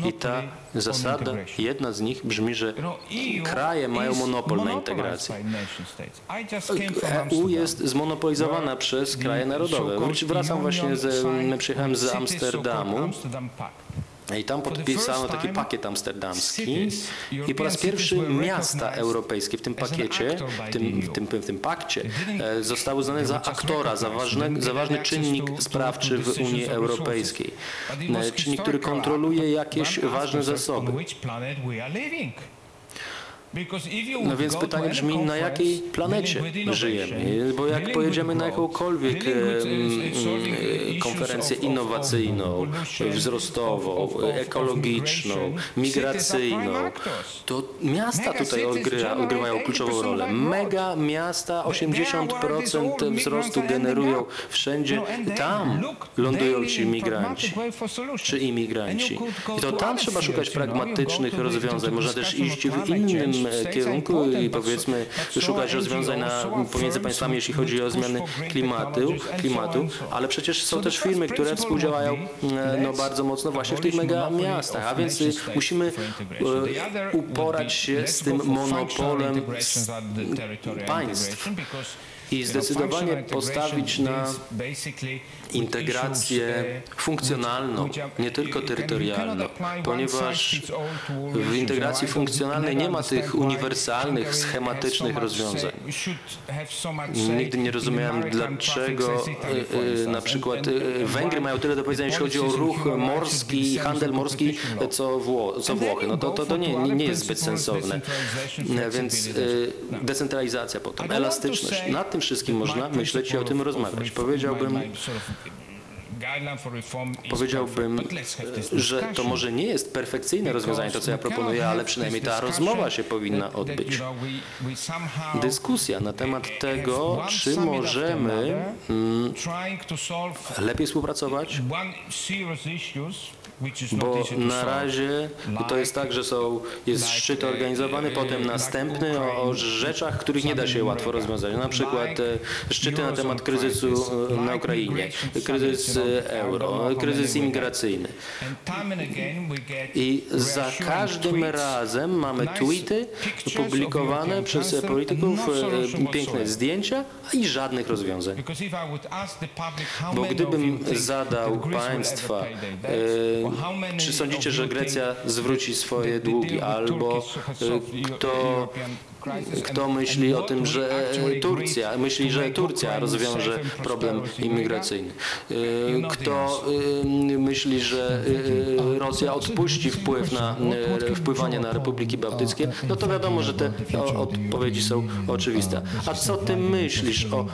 I ta zasada, jedna z nich brzmi, że kraje mają monopol na integrację. EU jest zmonopolizowana przez kraje narodowe. Wracam właśnie, przyjechałem z Amsterdamu. I tam podpisano taki pakiet amsterdamski i po raz pierwszy miasta europejskie w tym pakiecie, w tym pakcie zostały uznane za aktora, za ważny czynnik sprawczy w Unii Europejskiej. Czynnik, który kontroluje jakieś ważne zasoby. No więc pytanie brzmi, na jakiej planecie żyjemy, bo jak pojedziemy na jakąkolwiek konferencję innowacyjną, wzrostową, ekologiczną, migracyjną, to miasta tutaj odgrywają kluczową rolę. Mega miasta 80% wzrostu generują wszędzie, tam lądują ci migranci czy imigranci. I to tam trzeba szukać pragmatycznych rozwiązań, można też iść w innym kierunku i powiedzmy szukać rozwiązań pomiędzy państwami, jeśli chodzi o zmiany klimatu, ale przecież są też firmy, które współdziałają bardzo mocno właśnie w tych mega miastach, a więc musimy uporać się z tym monopolem państw i zdecydowanie postawić na integrację funkcjonalną, nie tylko terytorialną, ponieważ w integracji funkcjonalnej nie ma tych uniwersalnych, schematycznych rozwiązań. Nigdy nie rozumiałem, dlaczego na przykład Węgry mają tyle do powiedzenia, jeśli chodzi o ruch morski i handel morski, co Włochy. No to nie jest zbyt sensowne. Więc decentralizacja potem, elastyczność. Nad tym wszystkim można myśleć i o tym rozmawiać. Powiedziałbym, że to może nie jest perfekcyjne rozwiązanie, to co ja proponuję, ale przynajmniej ta rozmowa się powinna odbyć. Dyskusja na temat tego, czy możemy lepiej współpracować, bo na razie to jest tak, że jest szczyt organizowany, potem następny o rzeczach, których nie da się łatwo rozwiązać. Na przykład szczyty na temat kryzysu na Ukrainie, kryzys euro, kryzys imigracyjny. I za każdym razem mamy tweety publikowane przez polityków, piękne zdjęcia i żadnych rozwiązań. Bo gdybym zadał państwa, czy sądzicie, że Grecja zwróci swoje długi, albo kto myśli o tym, że Turcja rozwiąże problem imigracyjny? Kto myśli, że Rosja odpuści wpływanie na republiki bałtyckie? No to wiadomo, że te odpowiedzi są oczywiste. A co ty myślisz o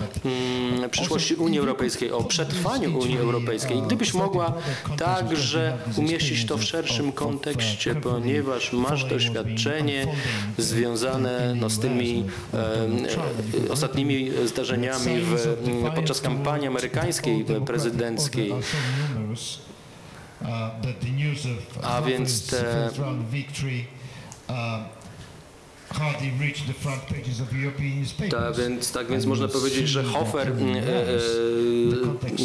przyszłości Unii Europejskiej, o przetrwaniu Unii Europejskiej? Gdybyś mogła także umieścić to w szerszym kontekście, ponieważ masz doświadczenie związane z tymi ostatnimi zdarzeniami podczas kampanii amerykańskiej, prezydenckiej. A więc te tak więc można powiedzieć, że Hofer,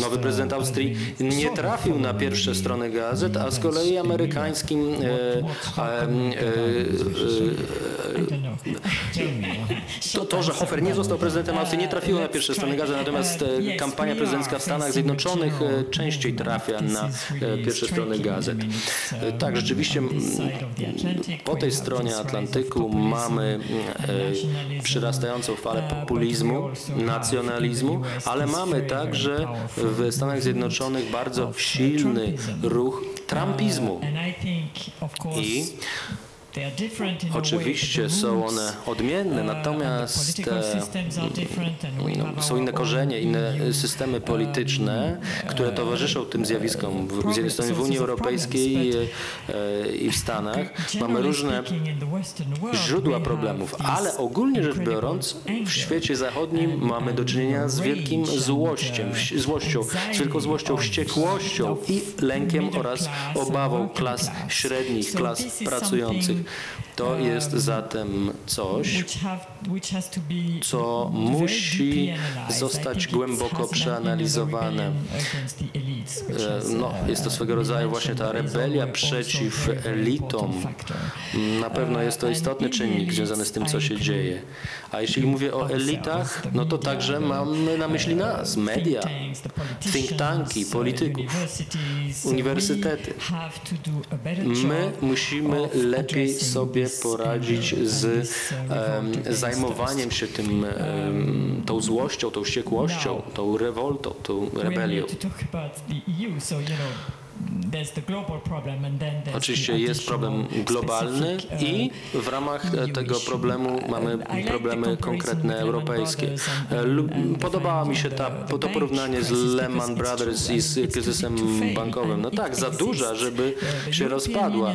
nowy prezydent Austrii, nie trafił na pierwsze strony gazet, a z kolei amerykańskim to, że Hofer nie został prezydentem Austrii, nie trafiło na pierwsze strony gazet, natomiast kampania prezydencka w Stanach Zjednoczonych częściej trafia na pierwsze strony gazet. Tak, rzeczywiście po tej stronie Atlantyku mamy przyrastającą falę populizmu, nacjonalizmu, ale mamy także w Stanach Zjednoczonych bardzo silny ruch trumpizmu. I oczywiście są one odmienne, natomiast są inne korzenie, inne systemy polityczne, które towarzyszą tym zjawiskom w Unii Europejskiej i w Stanach. Mamy różne źródła problemów, ale ogólnie rzecz biorąc w świecie zachodnim mamy do czynienia z wielkim złością, wściekłością i lękiem oraz obawą klas średnich, klas pracujących. To jest zatem coś, co musi zostać głęboko przeanalizowane. No, jest to swego rodzaju właśnie ta rebelia przeciw elitom. Na pewno jest to istotny czynnik związany z tym, co się dzieje. A jeśli mówię o elitach, no to także mamy na myśli nas, media, think tanki, polityków, uniwersytety. My musimy lepiej sobie poradzić z zajmowaniem się tym, tą złością, tą wściekłością, tą rewoltą, tą rebelią. Oczywiście jest problem globalny i w ramach tego problemu mamy problemy konkretne europejskie. Podobało mi się to porównanie z Lehman Brothers i z kryzysem bankowym. No tak, za duża, żeby się rozpadła.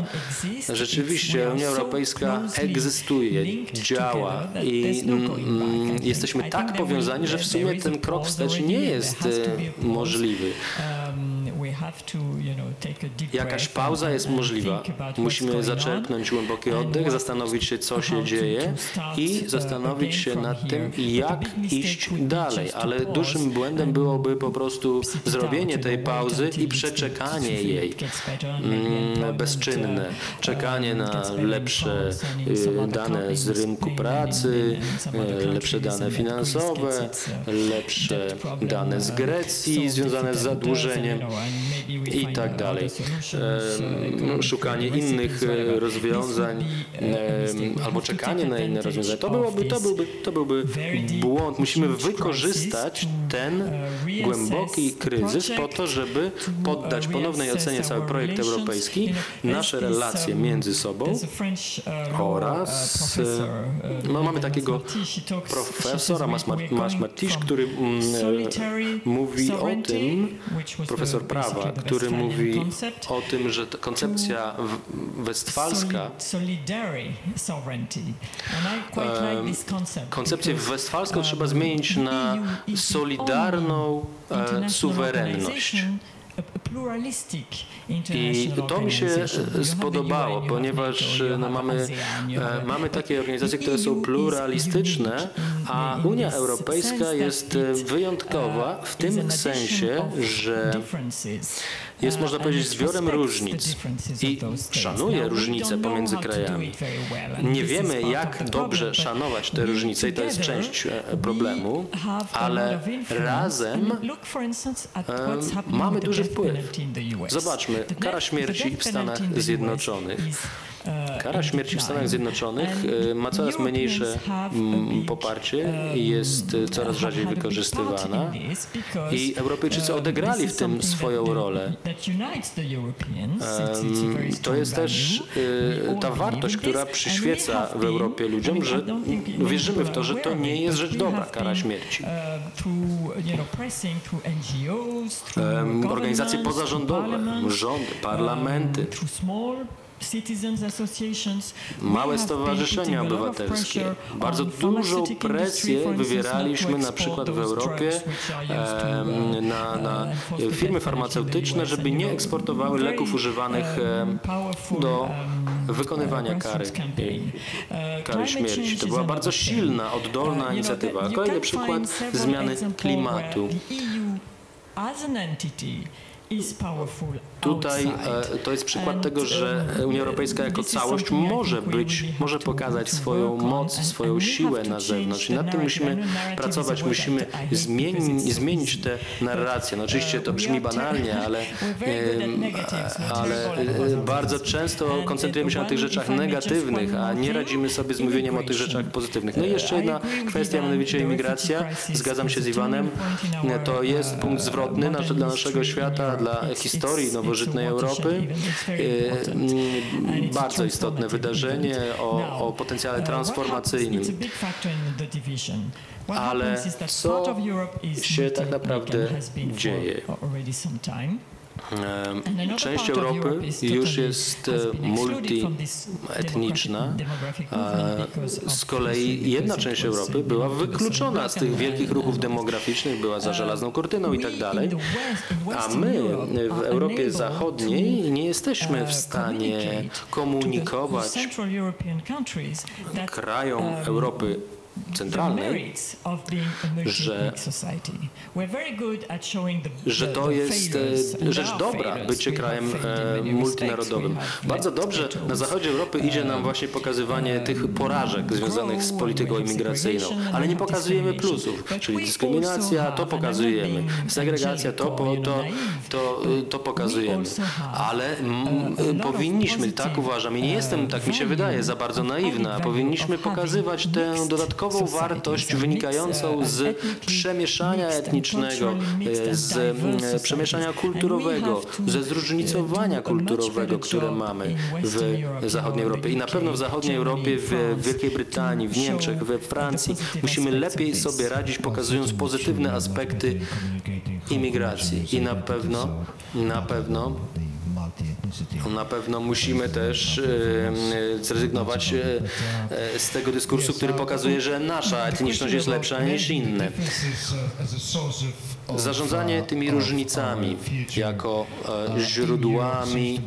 Rzeczywiście Unia Europejska egzystuje, działa i jesteśmy tak powiązani, że w sumie ten krok wstecz nie jest możliwy. Jakaś pauza jest możliwa. Musimy zaczerpnąć głęboki oddech, zastanowić się, co się dzieje i zastanowić się nad tym, jak iść dalej. Ale dużym błędem byłoby po prostu zrobienie tej pauzy i przeczekanie jej bezczynne. Czekanie na lepsze dane z rynku pracy, lepsze dane finansowe, lepsze dane z Grecji związane z zadłużeniem i tak dalej. Szukanie innych rozwiązań albo czekanie na inne rozwiązania. To byłby błąd. Musimy wykorzystać ten głęboki kryzys po to, żeby poddać ponownej ocenie cały projekt europejski, nasze relacje między sobą oraz mamy takiego profesora Masz Martisz, który mówi o tym, profesor prawa, który mówi o tym, że koncepcja westfalska, koncepcję westfalską trzeba zmienić na solidarną suwerenność. I to mi się spodobało, ponieważ no, mamy takie organizacje, które są pluralistyczne, a Unia Europejska jest wyjątkowa w tym sensie, że jest, można powiedzieć, zbiorem różnic i szanuje różnice pomiędzy krajami. Nie wiemy, jak dobrze szanować te różnice i to jest część problemu, ale razem mamy duży wpływ. Zobaczmy, kara śmierci w Stanach Zjednoczonych. Kara śmierci w Stanach Zjednoczonych ma coraz mniejsze poparcie i jest coraz rzadziej wykorzystywana. I Europejczycy odegrali w tym swoją rolę. To jest też ta wartość, która przyświeca w Europie ludziom, że wierzymy w to, że to nie jest rzecz dobra, kara śmierci. Organizacje pozarządowe, rządy, parlamenty, małe stowarzyszenia obywatelskie. Bardzo dużą presję wywieraliśmy na przykład w Europie na firmy farmaceutyczne, żeby nie eksportowały leków używanych do wykonywania kary śmierci. To była bardzo silna, oddolna inicjatywa. Kolejny przykład zmiany klimatu. Tutaj to jest przykład tego, że Unia Europejska jako całość może pokazać swoją moc, swoją siłę na zewnątrz. I nad tym musimy pracować, musimy zmienić tę narrację. No, oczywiście to brzmi banalnie, ale bardzo często koncentrujemy się na tych rzeczach negatywnych, a nie radzimy sobie z mówieniem o tych rzeczach pozytywnych. No i jeszcze jedna kwestia, mianowicie imigracja. Zgadzam się z Iwanem. To jest punkt zwrotny dla naszego świata, dla historii nowożytnej Europy. Bardzo istotne wydarzenie o potencjale transformacyjnym. Ale co się tak naprawdę dzieje? Część Europy już jest multietniczna, z kolei jedna część Europy była wykluczona z tych wielkich ruchów demograficznych, była za żelazną kurtyną i tak dalej, a my w Europie Zachodniej nie jesteśmy w stanie komunikować krajom Europy Centralnej, że to jest rzecz dobra, bycie krajem multinarodowym. Bardzo dobrze na zachodzie Europy idzie nam właśnie pokazywanie tych porażek związanych z polityką imigracyjną, ale nie pokazujemy plusów, czyli dyskryminacja, to pokazujemy, segregacja, to pokazujemy, ale powinniśmy, tak uważam, i nie jestem, tak mi się wydaje, za bardzo naiwna, powinniśmy pokazywać tę dodatkową wartość wynikającą z przemieszania etnicznego, z przemieszania kulturowego, ze zróżnicowania kulturowego, które mamy w zachodniej Europie. I na pewno w zachodniej Europie, w Wielkiej Brytanii, w Niemczech, we Francji musimy lepiej sobie radzić, pokazując pozytywne aspekty imigracji. I na pewno musimy też zrezygnować z tego dyskursu, który pokazuje, że nasza etniczność jest lepsza niż inne. Zarządzanie tymi różnicami jako źródłami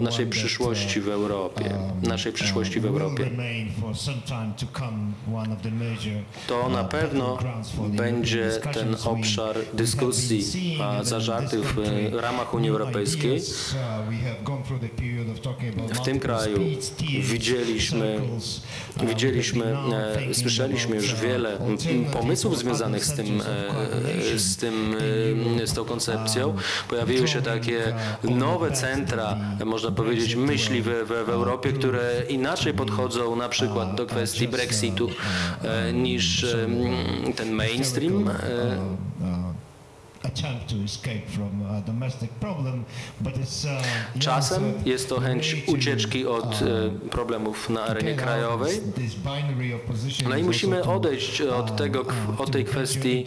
naszej przyszłości w Europie, to na pewno będzie ten obszar dyskusji zażartych w ramach Unii Europejskiej. W tym kraju słyszeliśmy już wiele pomysłów związanych z tą koncepcją. Pojawiły się takie nowe centra, można powiedzieć, myśli w Europie, które inaczej podchodzą na przykład do kwestii Brexitu niż ten mainstream. Czasem jest to chęć ucieczki od problemów na arenie krajowej. No i musimy odejść od tej kwestii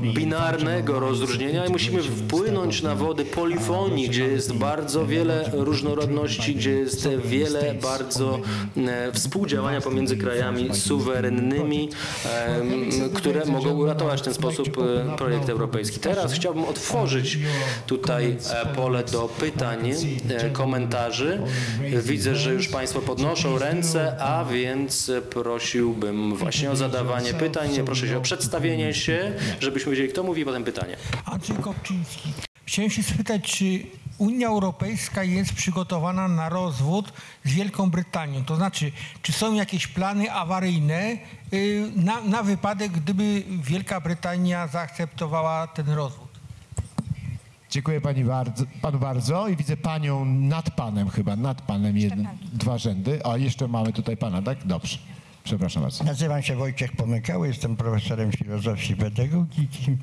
binarnego rozróżnienia i musimy wpłynąć na wody polifonii, gdzie jest bardzo wiele różnorodności, gdzie jest wiele bardzo współdziałania pomiędzy krajami suwerennymi, które mogą uratować ten sposób projekt europejski. Teraz chciałbym otworzyć tutaj pole do pytań, komentarzy. Widzę, że już Państwo podnoszą ręce, a więc prosiłbym właśnie o zadawanie pytań. Proszę się o przedstawienie się, żebyśmy wiedzieli, kto mówi, potem pytanie. Andrzej Kopczyński. Chciałem się spytać, czy Unia Europejska jest przygotowana na rozwód z Wielką Brytanią? To znaczy, czy są jakieś plany awaryjne na wypadek, gdyby Wielka Brytania zaakceptowała ten rozwód? Dziękuję pani bardzo, panu bardzo i widzę panią nad panem chyba, nad panem jeden, dwa rzędy. A jeszcze mamy tutaj pana, tak? Dobrze. Przepraszam bardzo. Nazywam się Wojciech Pomykały, jestem profesorem filozofii i pedagogiki.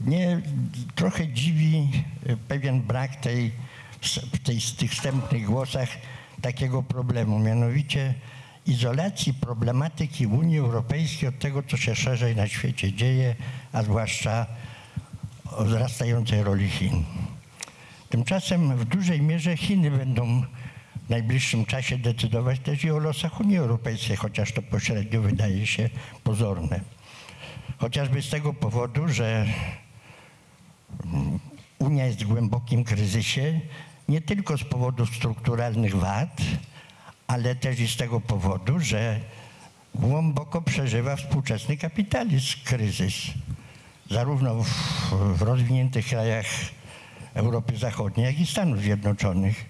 Mnie trochę dziwi pewien brak w tych wstępnych głosach takiego problemu, mianowicie izolacji problematyki Unii Europejskiej od tego, co się szerzej na świecie dzieje, a zwłaszcza o wzrastającej roli Chin. Tymczasem w dużej mierze Chiny będą w najbliższym czasie decydować też i o losach Unii Europejskiej, chociaż to pośrednio wydaje się pozorne. Chociażby z tego powodu, że Unia jest w głębokim kryzysie, nie tylko z powodów strukturalnych wad, ale też i z tego powodu, że głęboko przeżywa współczesny kapitalizm kryzys. Zarówno w rozwiniętych krajach Europy Zachodniej, jak i Stanów Zjednoczonych.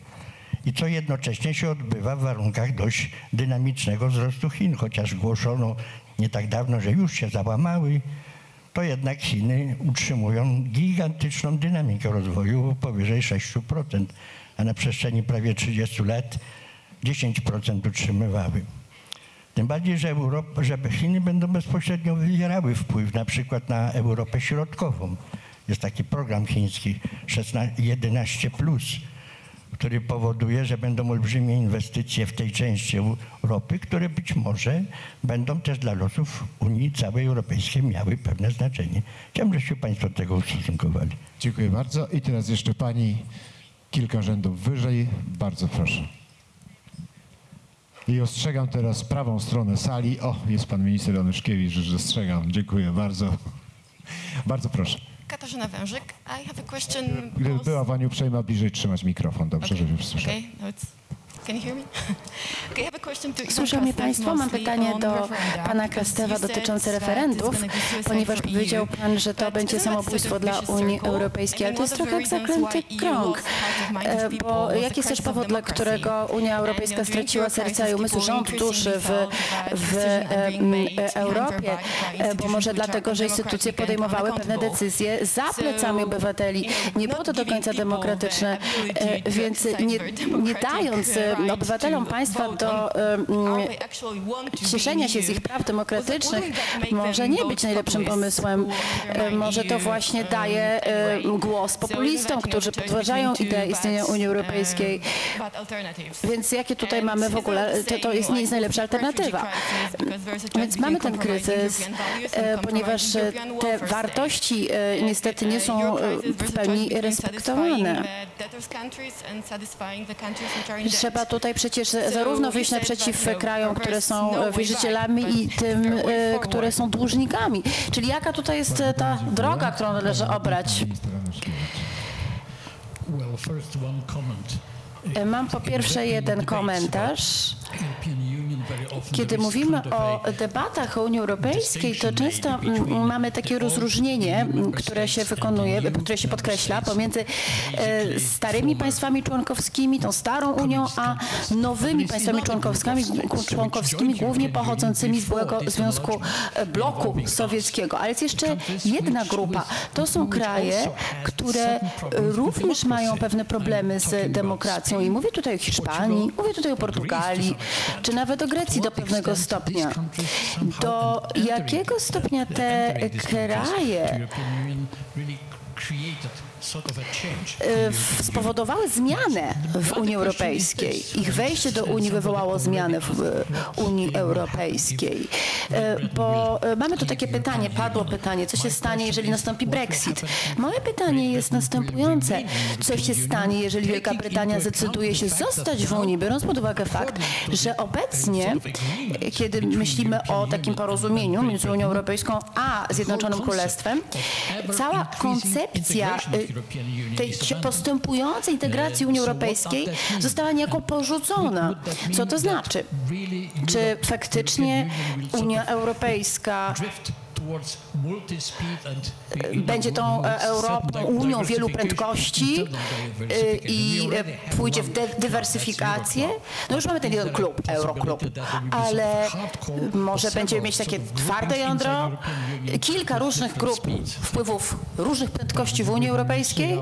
I co jednocześnie się odbywa w warunkach dość dynamicznego wzrostu Chin, chociaż głoszono nie tak dawno, że już się załamały, to jednak Chiny utrzymują gigantyczną dynamikę rozwoju powyżej 6%, a na przestrzeni prawie 30 lat 10% utrzymywały. Tym bardziej, że, Chiny będą bezpośrednio wywierały wpływ na przykład na Europę Środkową. Jest taki program chiński 11+, który powoduje, że będą olbrzymie inwestycje w tej części Europy, które być może będą też dla losów Unii całej europejskiej miały pewne znaczenie. Chciałbym, żebyście państwo tego ustosunkowali. Dziękuję bardzo. I teraz jeszcze pani kilka rzędów wyżej. Bardzo proszę. I ostrzegam teraz prawą stronę sali. O, jest pan minister Onyszkiewicz, już dostrzegam. Dziękuję bardzo. Bardzo proszę. Katarzyna Wężyk. I have a question. Gdyby była pani uprzejma bliżej trzymać mikrofon, dobrze, okay. Żeby słyszeli. Okay. Can you hear me? Okay, I have a question to Ivan. Słyszą mnie państwo? Mam pytanie do pana Krastewa dotyczące referendów, ponieważ powiedział pan, że to będzie samobójstwo dla Unii Europejskiej, ale to jest trochę jak zaklęty krąg, bo jaki jest też powód, dla którego Unia Europejska straciła serca i umysł, rząd duszy w Europie, bo może dlatego, że instytucje podejmowały pewne decyzje za plecami obywateli. Nie było to do końca demokratyczne, więc nie dając obywatelom państwa do cieszenia się z ich praw demokratycznych może nie być najlepszym pomysłem. Może to właśnie daje głos populistom, którzy podważają ideę istnienia Unii Europejskiej. Więc jakie tutaj mamy w ogóle, to jest, nie jest najlepsza alternatywa. Więc mamy ten kryzys, ponieważ te wartości niestety nie są w pełni respektowane. Trzeba tutaj przecież zarówno wyjść naprzeciw krajom, które są wierzycielami i tym, które są dłużnikami. Czyli jaka tutaj jest ta droga, którą należy obrać? Mam po pierwsze jeden komentarz. Kiedy mówimy o debatach o Unii Europejskiej, to często mamy takie rozróżnienie, które się wykonuje, które się podkreśla pomiędzy starymi państwami członkowskimi, tą starą Unią, a nowymi państwami członkowskimi, głównie pochodzącymi z byłego Związku Bloku Sowieckiego. Ale jest jeszcze jedna grupa. To są kraje, które również mają pewne problemy z demokracją. I mówię tutaj o Hiszpanii, mówię tutaj o Portugalii, czy nawet do Grecji do pewnego stopnia. Do jakiego stopnia te kraje spowodowały zmianę w Unii Europejskiej. Ich wejście do Unii wywołało zmianę w Unii Europejskiej. Bo mamy tu takie pytanie, padło pytanie, co się stanie, jeżeli nastąpi Brexit. Moje pytanie jest następujące. Co się stanie, jeżeli Wielka Brytania zdecyduje się zostać w Unii, biorąc pod uwagę fakt, że obecnie, kiedy myślimy o takim porozumieniu między Unią Europejską a Zjednoczonym Królestwem, cała koncepcja tej postępującej integracji Unii Europejskiej została niejako porzucona. Co to znaczy? Czy faktycznie Unia Europejska Będzie tą Unią wielu prędkości i pójdzie w dywersyfikację. No już mamy ten jeden klub, Euroklub, ale może będziemy mieć takie twarde jądro, kilka różnych grup wpływów różnych prędkości w Unii Europejskiej.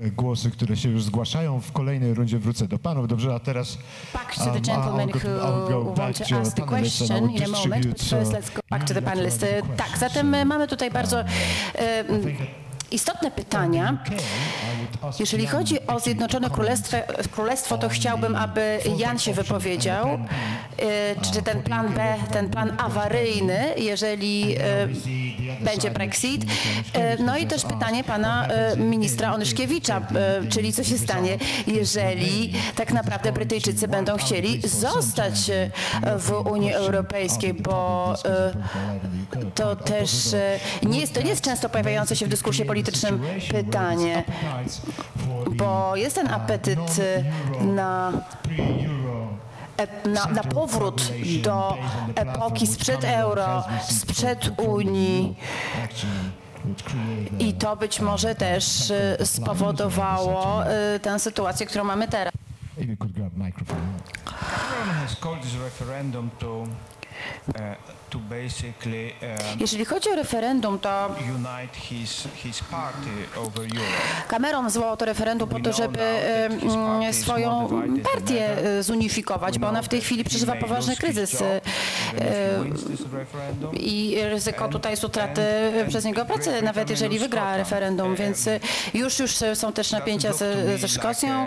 Głosy, które się już zgłaszają. W kolejnej rundzie wrócę do panów. Dobrze, a teraz... Back to the gentleman who wants to ask the question in a moment, but first let's go back to the panelists. Tak, zatem mamy tutaj bardzo istotne pytania. Jeżeli chodzi o Zjednoczone Królestwo, to chciałbym, aby Jan się wypowiedział. Czy ten plan B, ten plan awaryjny, jeżeli będzie Brexit. No i też pytanie pana ministra Onyszkiewicza, czyli co się stanie, jeżeli tak naprawdę Brytyjczycy będą chcieli zostać w Unii Europejskiej, bo to też nie jest często pojawiające się w dyskursie politycznym pytanie, bo jest ten apetyt na powrót do epoki sprzed euro, sprzed Unii. I to być może też spowodowało tę sytuację, którą mamy teraz. Jeżeli chodzi o referendum, to Cameron zwołał to referendum po to, żeby swoją partię zunifikować, bo ona w tej chwili przeżywa poważny kryzys i ryzyko tutaj jest utraty przez niego pracy, nawet jeżeli wygra referendum, więc już są też napięcia ze Szkocją.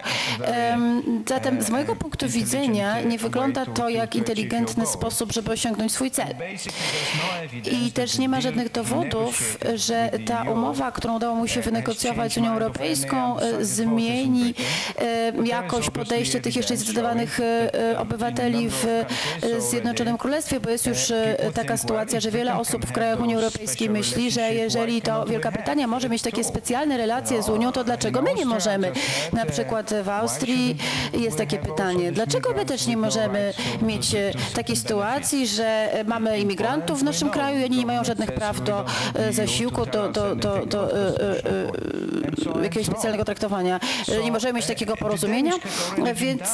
Zatem z mojego punktu widzenia nie wygląda to jak inteligentny sposób, żeby osiągnąć swój cel. I też nie ma żadnych dowodów, że ta umowa, którą udało mu się wynegocjować z Unią Europejską, zmieni jakoś podejście tych jeszcze zdecydowanych obywateli w Zjednoczonym Królestwie, bo jest już taka sytuacja, że wiele osób w krajach Unii Europejskiej myśli, że jeżeli to Wielka Brytania może mieć takie specjalne relacje z Unią, to dlaczego my nie możemy? Na przykład w Austrii jest takie pytanie, dlaczego my też nie możemy mieć takiej sytuacji, że mamy imigrantów w naszym kraju i oni nie mają żadnych praw do zasiłku, do jakiegoś specjalnego traktowania. Nie możemy mieć takiego porozumienia, więc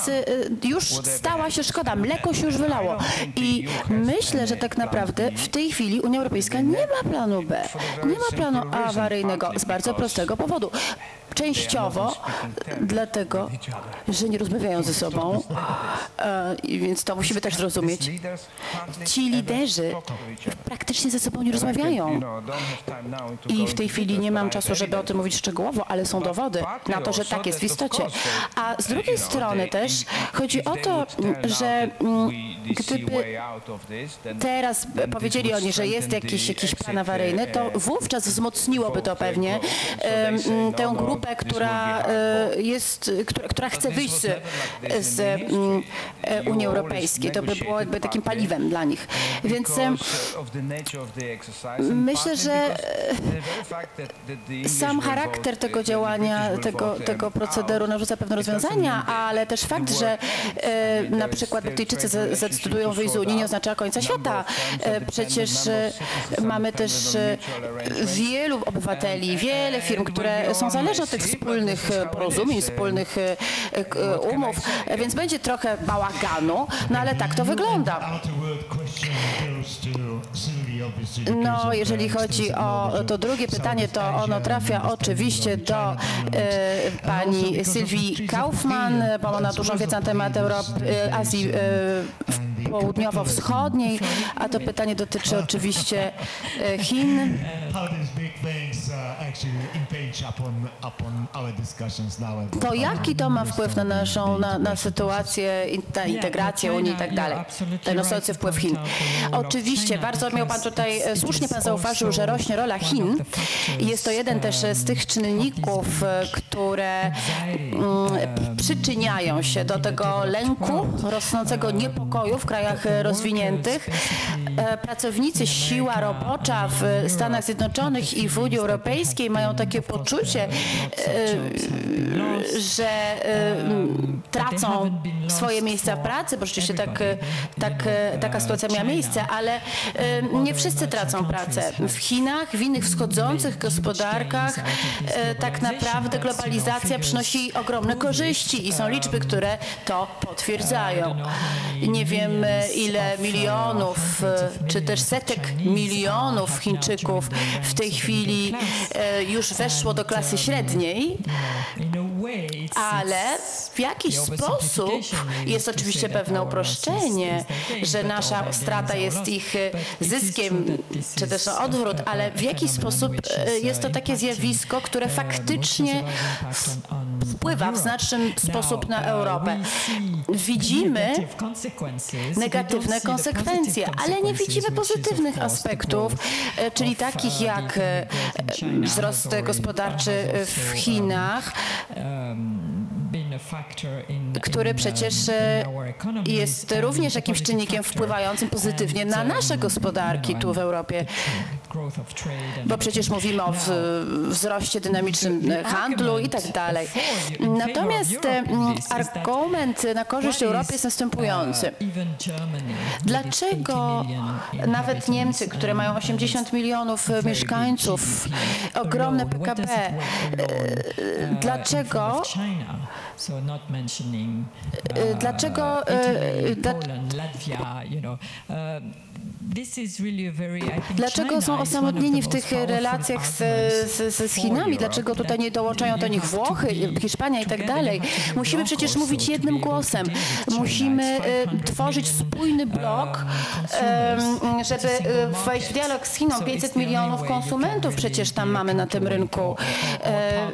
już stała się szkoda, mleko się już wylało. I myślę, że tak naprawdę w tej chwili Unia Europejska nie ma planu B, nie ma planu awaryjnego z bardzo prostego powodu. Częściowo dlatego, że nie rozmawiają ze sobą, więc to musimy też zrozumieć. Ci liderzy praktycznie ze sobą nie rozmawiają i w tej chwili nie mam czasu, żeby o tym mówić szczegółowo, ale są dowody na to, że tak jest w istocie. A z drugiej strony też chodzi o to, że gdyby teraz powiedzieli oni, że jest jakiś plan awaryjny, to wówczas wzmocniłoby to pewnie tę grupę, która chce wyjść z Unii Europejskiej. To by było jakby takim paliwem dla nich. Więc myślę, że sam charakter tego działania, tego procederu narzuca pewne rozwiązania, ale też fakt, że na przykład Brytyjczycy zdecydują wyjść z Unii, nie oznacza końca świata. Przecież mamy też wielu obywateli, wiele firm, które są zależne od tych wspólnych porozumień, wspólnych umów, więc będzie trochę bałaganu, no ale tak to wygląda. No, jeżeli chodzi o to drugie pytanie, to ono trafia oczywiście do pani Sylwii Kauffmann, bo ona dużo wie na temat Azji Południowo-Wschodniej, a to pytanie dotyczy oczywiście Chin. To jaki to ma wpływ na naszą sytuację, na integrację Unii i tak dalej, ten noszący wpływ Chin? Oczywiście, bardzo miał pan tutaj, słusznie pan zauważył, że rośnie rola Chin. Jest to jeden też z tych czynników, które przyczyniają się do tego lęku, rosnącego niepokoju w krajach rozwiniętych. Pracownicy, siła robocza w Stanach Zjednoczonych i w Unii Europejskiej Europejskiej mają takie poczucie, że tracą swoje miejsca pracy, bo rzeczywiście taka sytuacja miała miejsce, ale nie wszyscy tracą pracę. W Chinach, w innych wschodzących gospodarkach tak naprawdę globalizacja przynosi ogromne korzyści i są liczby, które to potwierdzają. Nie wiem, ile milionów, czy też setek milionów Chińczyków w tej chwili już weszło do klasy średniej, ale w jakiś sposób jest oczywiście pewne uproszczenie, że nasza strata jest ich zyskiem, czy też odwrót, ale w jakiś sposób jest to takie zjawisko, które faktycznie wpływa w znaczny sposób na Europę. Widzimy negatywne konsekwencje, ale nie widzimy pozytywnych aspektów, czyli takich jak wzrost gospodarczy w Chinach, który przecież jest również jakimś czynnikiem wpływającym pozytywnie na nasze gospodarki tu w Europie, bo przecież mówimy o wzroście dynamicznym handlu i tak dalej. Natomiast argument na korzyść Europy jest następujący. Dlaczego nawet Niemcy, które mają 80 milionów mieszkańców, ogromne PKB, Dlaczego są osamotnieni w tych relacjach z Chinami? Dlaczego tutaj nie dołączają do nich Włochy, Hiszpania i tak dalej? Musimy przecież mówić jednym głosem. Musimy tworzyć spójny blok, żeby wejść w dialog z Chiną. 500 milionów konsumentów przecież tam mamy na tym rynku,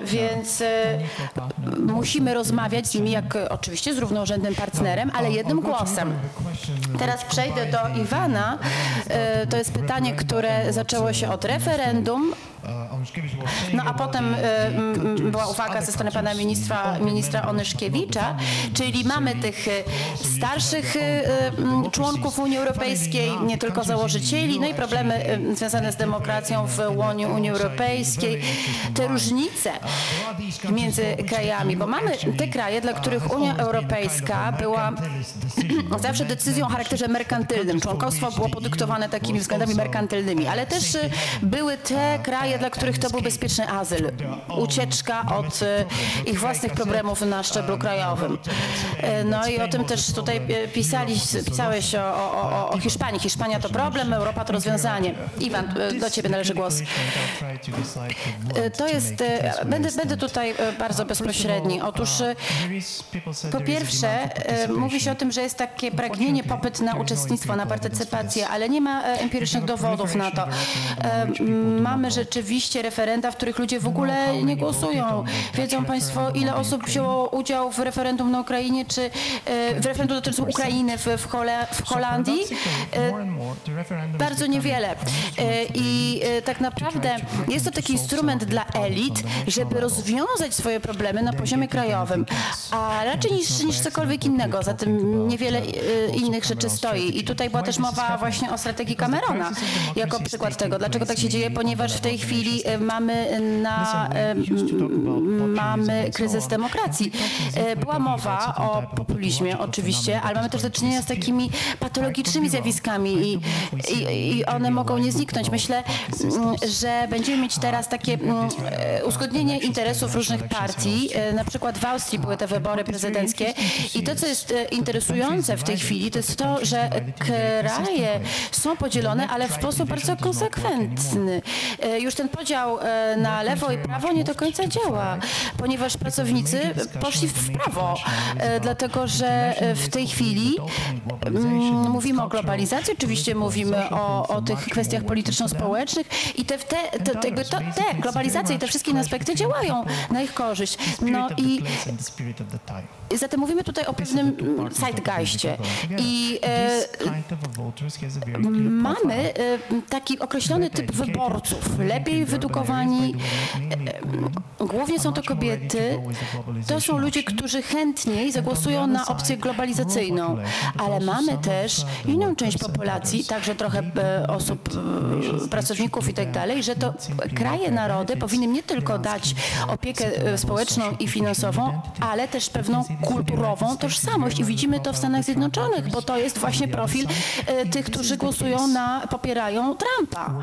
więc musimy rozmawiać z nimi, jak oczywiście z równorzędnym partnerem, ale jednym głosem. Teraz przejdę do Iwana. To jest pytanie, które zaczęło się od referendum, no a potem była uwaga ze strony pana ministra Onyszkiewicza, czyli mamy tych starszych członków Unii Europejskiej, nie tylko założycieli, no i problemy związane z demokracją w łonie Unii Europejskiej, te różnice między krajami, bo mamy te kraje, dla których Unia Europejska była zawsze decyzją o charakterze merkantylnym. Członkostwo było podyktowane takimi względami merkantylnymi, ale też były te kraje, dla których to był bezpieczny azyl, ucieczka od ich własnych problemów na szczeblu krajowym. No i o tym też tutaj pisałeś o Hiszpanii. Hiszpania to problem, Europa to rozwiązanie. Iwan, do ciebie należy głos. To jest, będę tutaj bardzo bezpośredni. Otóż po pierwsze mówi się o tym, że jest takie pragnienie, popyt na uczestnictwo, na partycypację, ale nie ma empirycznych dowodów na to. Mamy rzeczywiście referenda, w których ludzie w ogóle nie głosują. Wiedzą państwo, ile osób wzięło udział w referendum na Ukrainie, czy w referendum dotyczącym Ukrainy w Holandii? Bardzo niewiele. I tak naprawdę jest to taki instrument dla elit, żeby rozwiązać swoje problemy na poziomie krajowym, a raczej niż cokolwiek innego. Za tym niewiele innych rzeczy stoi. I tutaj była też mowa właśnie o strategii Camerona jako przykład tego. Dlaczego tak się dzieje? Ponieważ w tej chwili mamy kryzys demokracji. Była mowa o populizmie oczywiście, ale mamy też do czynienia z takimi patologicznymi zjawiskami i one mogą nie zniknąć. Myślę, że będziemy mieć teraz takie uzgodnienie interesów różnych partii. Na przykład w Austrii były te wybory prezydenckie i to, co jest interesujące w tej chwili, to jest to, że kraje są podzielone, ale w sposób bardzo konsekwentny. Już ten podział na lewo i prawo nie do końca działa, ponieważ pracownicy poszli w prawo, dlatego że w tej chwili mówimy o globalizacji, oczywiście mówimy o tych kwestiach polityczno-społecznych i te globalizacje i te wszystkie aspekty działają na ich korzyść. No i zatem mówimy tutaj o pewnym zeitgeistie i mamy taki określony typ wyborców, lepiej najlepiej wyedukowani, głównie są to kobiety, to są ludzie, którzy chętniej zagłosują na opcję globalizacyjną, ale mamy też inną część populacji, także trochę osób, pracowników i tak dalej, że to kraje, narody powinny nie tylko dać opiekę społeczną i finansową, ale też pewną kulturową tożsamość i widzimy to w Stanach Zjednoczonych, bo to jest właśnie profil tych, którzy głosują na, popierają Trumpa.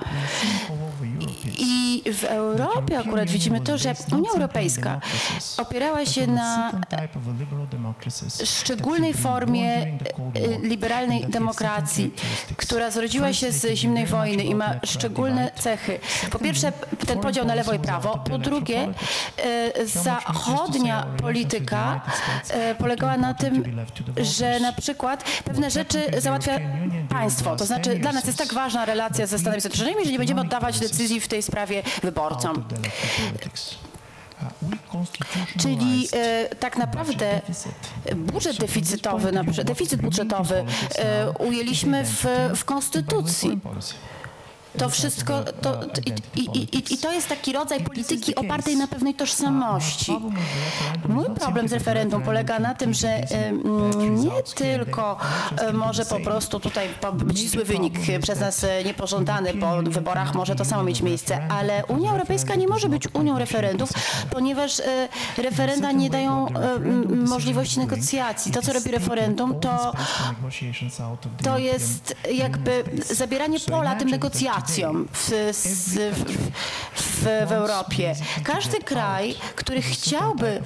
I w Europie akurat widzimy to, że Unia Europejska opierała się na szczególnej formie liberalnej demokracji, która zrodziła się z zimnej wojny i ma szczególne cechy. Po pierwsze ten podział na lewo i prawo, po drugie zachodnia polityka polegała na tym, że na przykład pewne rzeczy załatwia państwo, to znaczy dla nas jest tak ważna relacja ze Stanami Zjednoczonymi, że nie będziemy oddawać decyzji w tej sprawie wyborcom. Czyli tak naprawdę budżet deficytowy, deficyt budżetowy ujęliśmy w konstytucji. To wszystko i to jest taki rodzaj polityki opartej na pewnej tożsamości. Mój problem z referendum polega na tym, że nie tylko może po prostu tutaj być zły wynik przez nas niepożądany, bo w wyborach może to samo mieć miejsce, ale Unia Europejska nie może być Unią referendów, ponieważ referenda nie dają możliwości negocjacji. To, co robi referendum, to jest jakby zabieranie pola tym negocjacjom. W Europie. Każdy kraj, który chciałby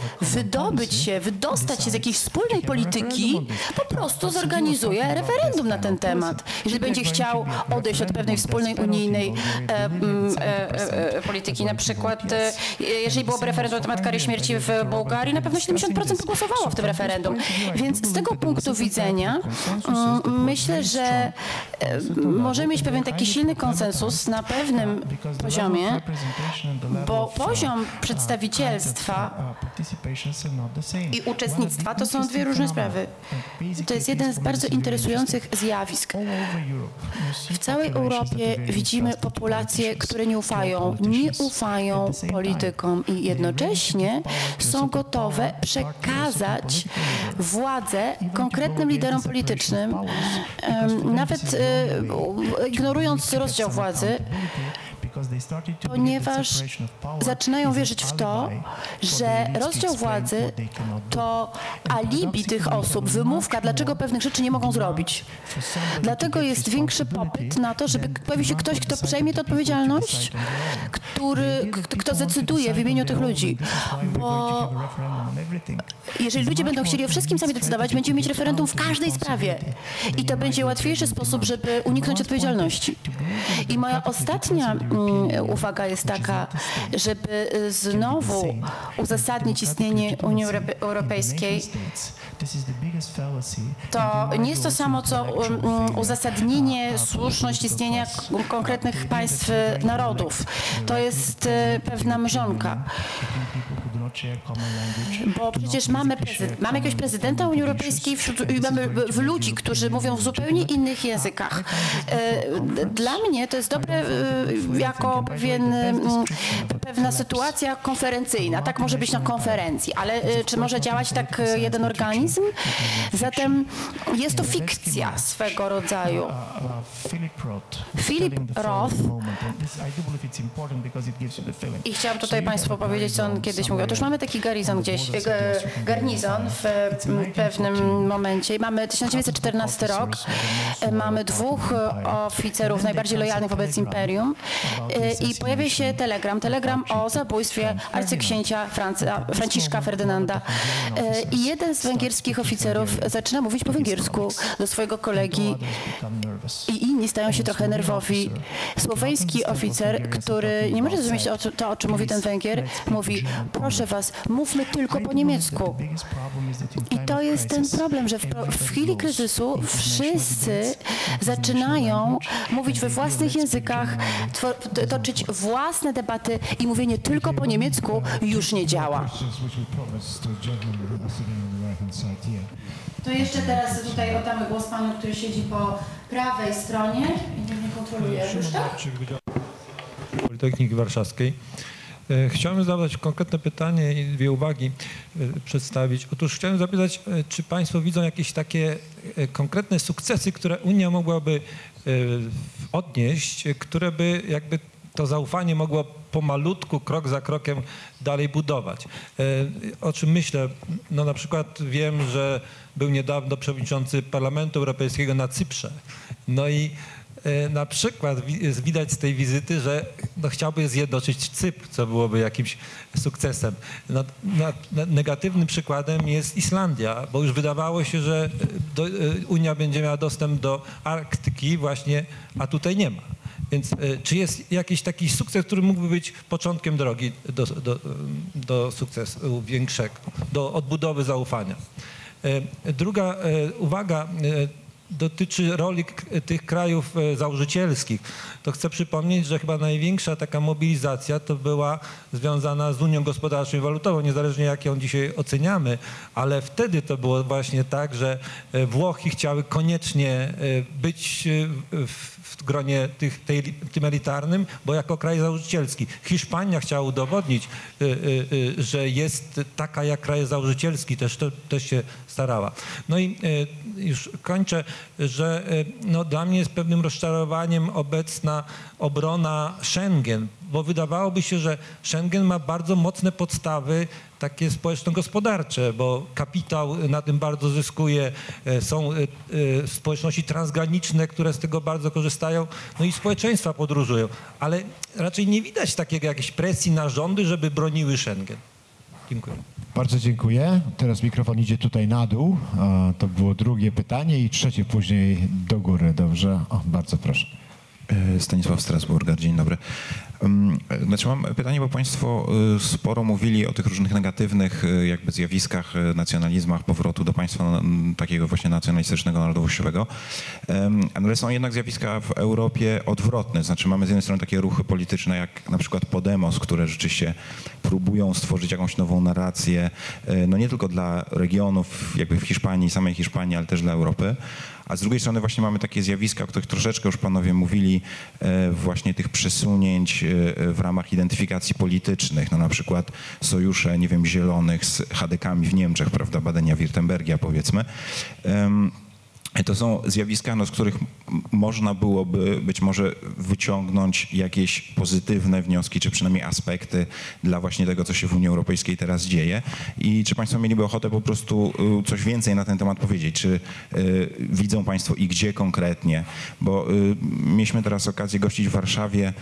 wydostać się z jakiejś wspólnej polityki, po prostu zorganizuje referendum na ten temat. Jeżeli będzie chciał odejść od pewnej wspólnej unijnej polityki, na przykład jeżeli byłoby referendum na temat kary śmierci w Bułgarii, na pewno 70% pogłosowało w tym referendum. Więc z tego punktu widzenia myślę, że możemy mieć pewien taki silny konsensus na pewnym poziomie, bo poziom przedstawicielstwa i uczestnictwa to są dwie różne sprawy. To jest jeden z bardzo interesujących zjawisk. W całej Europie widzimy populacje, które nie ufają politykom i jednocześnie są gotowe przekazać władzę konkretnym liderom politycznym, nawet ignorując rozdział władzy, ponieważ zaczynają wierzyć w to, że rozdział władzy to alibi tych osób, wymówka, dlaczego pewnych rzeczy nie mogą zrobić. Dlatego jest większy popyt na to, żeby pojawił się ktoś, kto przejmie tę odpowiedzialność, kto zdecyduje w imieniu tych ludzi. Bo jeżeli ludzie będą chcieli o wszystkim sami decydować, będziemy mieć referendum w każdej sprawie. I to będzie łatwiejszy sposób, żeby uniknąć odpowiedzialności. I moja ostatnia uwaga jest taka, żeby znowu uzasadnić istnienie Unii Europejskiej. To nie jest to samo, co uzasadnienie słuszności istnienia konkretnych państw, narodów. To jest pewna mrzonka. Bo przecież mamy jakiegoś prezydenta Unii Europejskiej i mamy ludzi, którzy mówią w zupełnie innych językach. Dla mnie to jest dobre jako pewna sytuacja konferencyjna. Tak może być na konferencji, ale czy może działać tak jeden organizm? Zatem jest to fikcja swego rodzaju. Philip Roth, i chciałam tutaj Państwu powiedzieć, co on kiedyś mówił. Otóż mamy taki garnizon w pewnym momencie. Mamy 1914 rok, mamy dwóch oficerów najbardziej lojalnych wobec imperium i pojawia się telegram o zabójstwie arcyksięcia Franciszka Ferdynanda. I jeden z węgierskich oficerów zaczyna mówić po węgiersku do swojego kolegi i inni stają się trochę nerwowi. Słoweński oficer, który nie może zrozumieć to, o czym mówi ten Węgier, mówi: proszę was, mówmy tylko po niemiecku. I to jest ten problem, że w chwili kryzysu wszyscy zaczynają mówić we własnych językach, toczyć własne debaty i mówienie tylko po niemiecku już nie działa. To jeszcze teraz tutaj oddamy głos panu, który siedzi po prawej stronie i nie kontroluje już, tak? Politechniki Warszawskiej. Chciałem zadać konkretne pytanie i dwie uwagi przedstawić. Otóż chciałem zapytać, czy Państwo widzą jakieś takie konkretne sukcesy, które Unia mogłaby odnieść, które by jakby to zaufanie mogło pomalutku, krok za krokiem dalej budować. O czym myślę? No na przykład wiem, że był niedawno przewodniczący Parlamentu Europejskiego na Cyprze. No i na przykład widać z tej wizyty, że no chciałby zjednoczyć Cypr, co byłoby jakimś sukcesem. Negatywnym przykładem jest Islandia, bo już wydawało się, że Unia będzie miała dostęp do Arktyki właśnie, a tutaj nie ma. Więc czy jest jakiś taki sukces, który mógłby być początkiem drogi do sukcesu większego, do odbudowy zaufania? Druga uwaga dotyczy roli tych krajów założycielskich. To chcę przypomnieć, że chyba największa taka mobilizacja to była związana z Unią Gospodarczą i Walutową, niezależnie jak ją dzisiaj oceniamy, ale wtedy to było właśnie tak, że Włochy chciały koniecznie być w gronie tym elitarnym, bo jako kraj założycielski. Hiszpania chciała udowodnić, że jest taka jak kraj założycielski, też się starała. No i już kończę, że no, dla mnie jest pewnym rozczarowaniem obecna obrona Schengen, bo wydawałoby się, że Schengen ma bardzo mocne podstawy takie społeczno-gospodarcze, bo kapitał na tym bardzo zyskuje, są społeczności transgraniczne, które z tego bardzo korzystają, no i społeczeństwa podróżują, ale raczej nie widać takiego jakiejś presji na rządy, żeby broniły Schengen. Dziękuję. Bardzo dziękuję. Teraz mikrofon idzie tutaj na dół. To było drugie pytanie i trzecie później do góry. Dobrze? O, bardzo proszę. Stanisław Strasburger, dzień dobry. Znaczy mam pytanie, bo Państwo sporo mówili o tych różnych negatywnych jakby zjawiskach, nacjonalizmach, powrotu do państwa takiego właśnie nacjonalistycznego, narodowościowego. Ale są jednak zjawiska w Europie odwrotne. Znaczy mamy z jednej strony takie ruchy polityczne jak na przykład Podemos, które rzeczywiście próbują stworzyć jakąś nową narrację, no nie tylko dla regionów jakby w Hiszpanii, samej Hiszpanii, ale też dla Europy. A z drugiej strony właśnie mamy takie zjawiska, o których troszeczkę już panowie mówili, właśnie tych przesunięć w ramach identyfikacji politycznych, no na przykład sojusze, nie wiem, zielonych z chadekami w Niemczech, prawda, Badenia-Wirtembergia powiedzmy. To są zjawiska, no, z których można byłoby być może wyciągnąć jakieś pozytywne wnioski, czy przynajmniej aspekty dla właśnie tego, co się w Unii Europejskiej teraz dzieje. I czy Państwo mieliby ochotę po prostu coś więcej na ten temat powiedzieć? Czy widzą Państwo i gdzie konkretnie? Bo mieliśmy teraz okazję gościć w Warszawie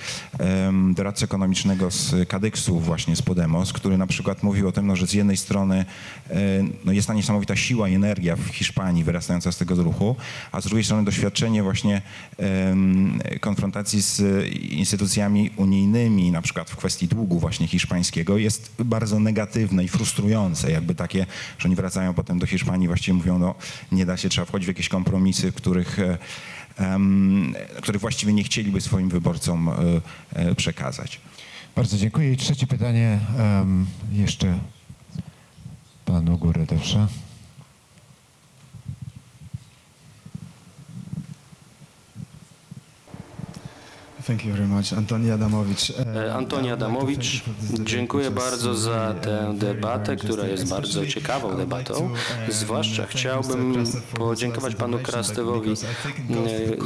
doradcę ekonomicznego z Kadyksu właśnie z Podemos, który na przykład mówił o tym, no, że z jednej strony no, jest ta niesamowita siła i energia w Hiszpanii wyrastająca z tego ruchu, a z drugiej strony doświadczenie właśnie konfrontacji z instytucjami unijnymi, na przykład w kwestii długu właśnie hiszpańskiego, jest bardzo negatywne i frustrujące, jakby takie, że oni wracają potem do Hiszpanii, właściwie mówią, no nie da się, trzeba wchodzić w jakieś kompromisy, których właściwie nie chcieliby swoim wyborcom przekazać. Bardzo dziękuję. I trzecie pytanie jeszcze panu góry, dobrze? Thank you very much. Antoni Adamowicz. Antoni Adamowicz, dziękuję bardzo za tę debatę, która jest bardzo ciekawą debatą. Zwłaszcza chciałbym podziękować panu Krastewowi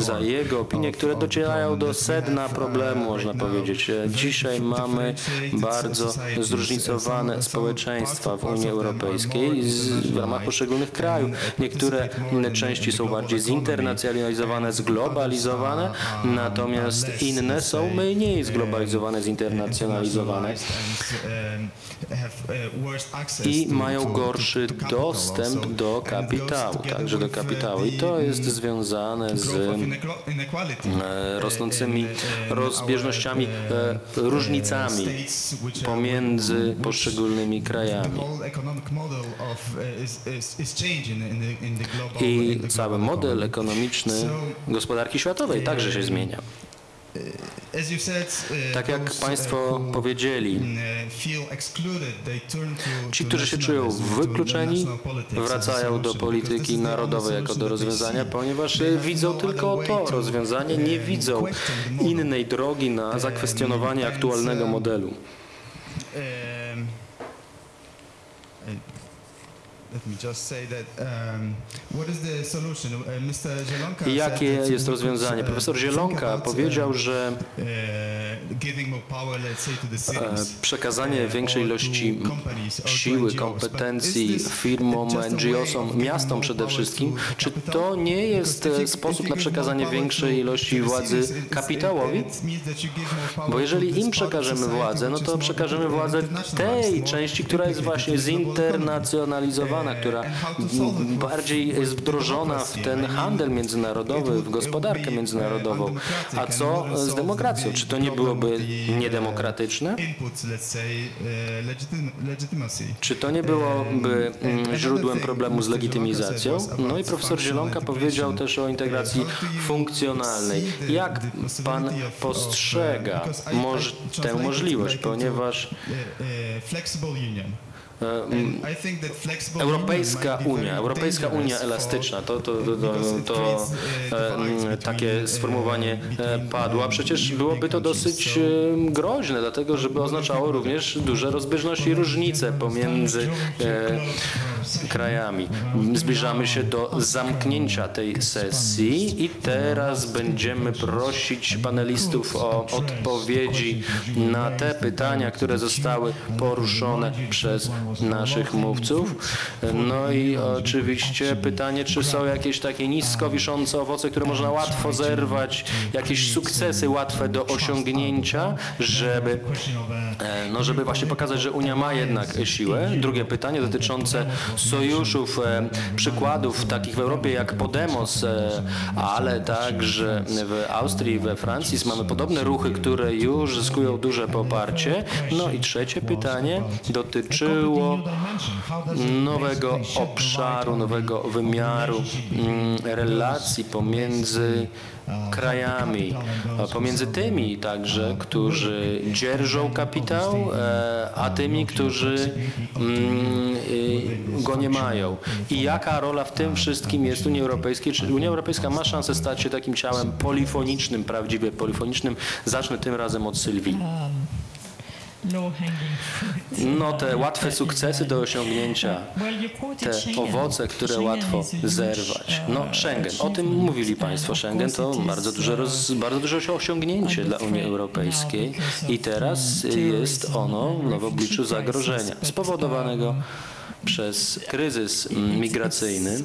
za jego opinie, które docierają do sedna problemu, można powiedzieć. Dzisiaj mamy bardzo zróżnicowane społeczeństwa w Unii Europejskiej w ramach poszczególnych krajów. Niektóre części są bardziej zinternacjonalizowane, zglobalizowane, natomiast inne są mniej zglobalizowane, zinternacjonalizowane i mają gorszy dostęp do kapitału, także do kapitału. I to jest związane z rosnącymi rozbieżnościami, różnicami pomiędzy poszczególnymi krajami. I cały model ekonomiczny gospodarki światowej także się zmienia. Tak jak Państwo powiedzieli, ci, którzy się czują wykluczeni, wracają do polityki narodowej jako do rozwiązania, ponieważ widzą tylko to rozwiązanie, nie widzą innej drogi na zakwestionowanie aktualnego modelu. Jakie jest rozwiązanie? Profesor Zielonka powiedział, że przekazanie większej ilości siły, kompetencji firmom, NGO-som, miastom przede wszystkim, czy to nie jest sposób na przekazanie większej ilości władzy kapitałowi? Bo jeżeli im przekażemy władzę, no to przekażemy władzę tej części, która jest właśnie zinternacjonalizowana, która bardziej jest wdrożona w ten handel międzynarodowy, w gospodarkę międzynarodową. A co z demokracją? Czy to nie byłoby niedemokratyczne? Czy to nie byłoby źródłem problemu z legitymizacją? No i profesor Zielonka powiedział też o integracji funkcjonalnej. Jak pan postrzega tę możliwość, ponieważ Europejska Unia Elastyczna, takie sformułowanie padło, a przecież byłoby to dosyć groźne, dlatego żeby oznaczało również duże rozbieżności i różnice pomiędzy krajami. Zbliżamy się do zamknięcia tej sesji i teraz będziemy prosić panelistów o odpowiedzi na te pytania, które zostały poruszone przez naszych mówców. No i oczywiście pytanie, czy są jakieś takie nisko wiszące owoce, które można łatwo zerwać, jakieś sukcesy łatwe do osiągnięcia, żeby właśnie pokazać, że Unia ma jednak siłę. Drugie pytanie dotyczące sojuszów, przykładów takich w Europie jak Podemos, ale także w Austrii, we Francji mamy podobne ruchy, które już zyskują duże poparcie. No i trzecie pytanie dotyczyło nowego obszaru, nowego wymiaru relacji pomiędzy krajami, pomiędzy tymi także, którzy dzierżą kapitał, a tymi, którzy go nie mają. I jaka rola w tym wszystkim jest Unii Europejskiej? Czy Unia Europejska ma szansę stać się takim ciałem polifonicznym, prawdziwie polifonicznym? Zacznę tym razem od Sylwii. No te łatwe sukcesy do osiągnięcia, te owoce, które łatwo zerwać. No Schengen, o tym mówili Państwo. Schengen to bardzo duże osiągnięcie dla Unii Europejskiej i teraz jest ono w obliczu zagrożenia spowodowanego przez kryzys migracyjny.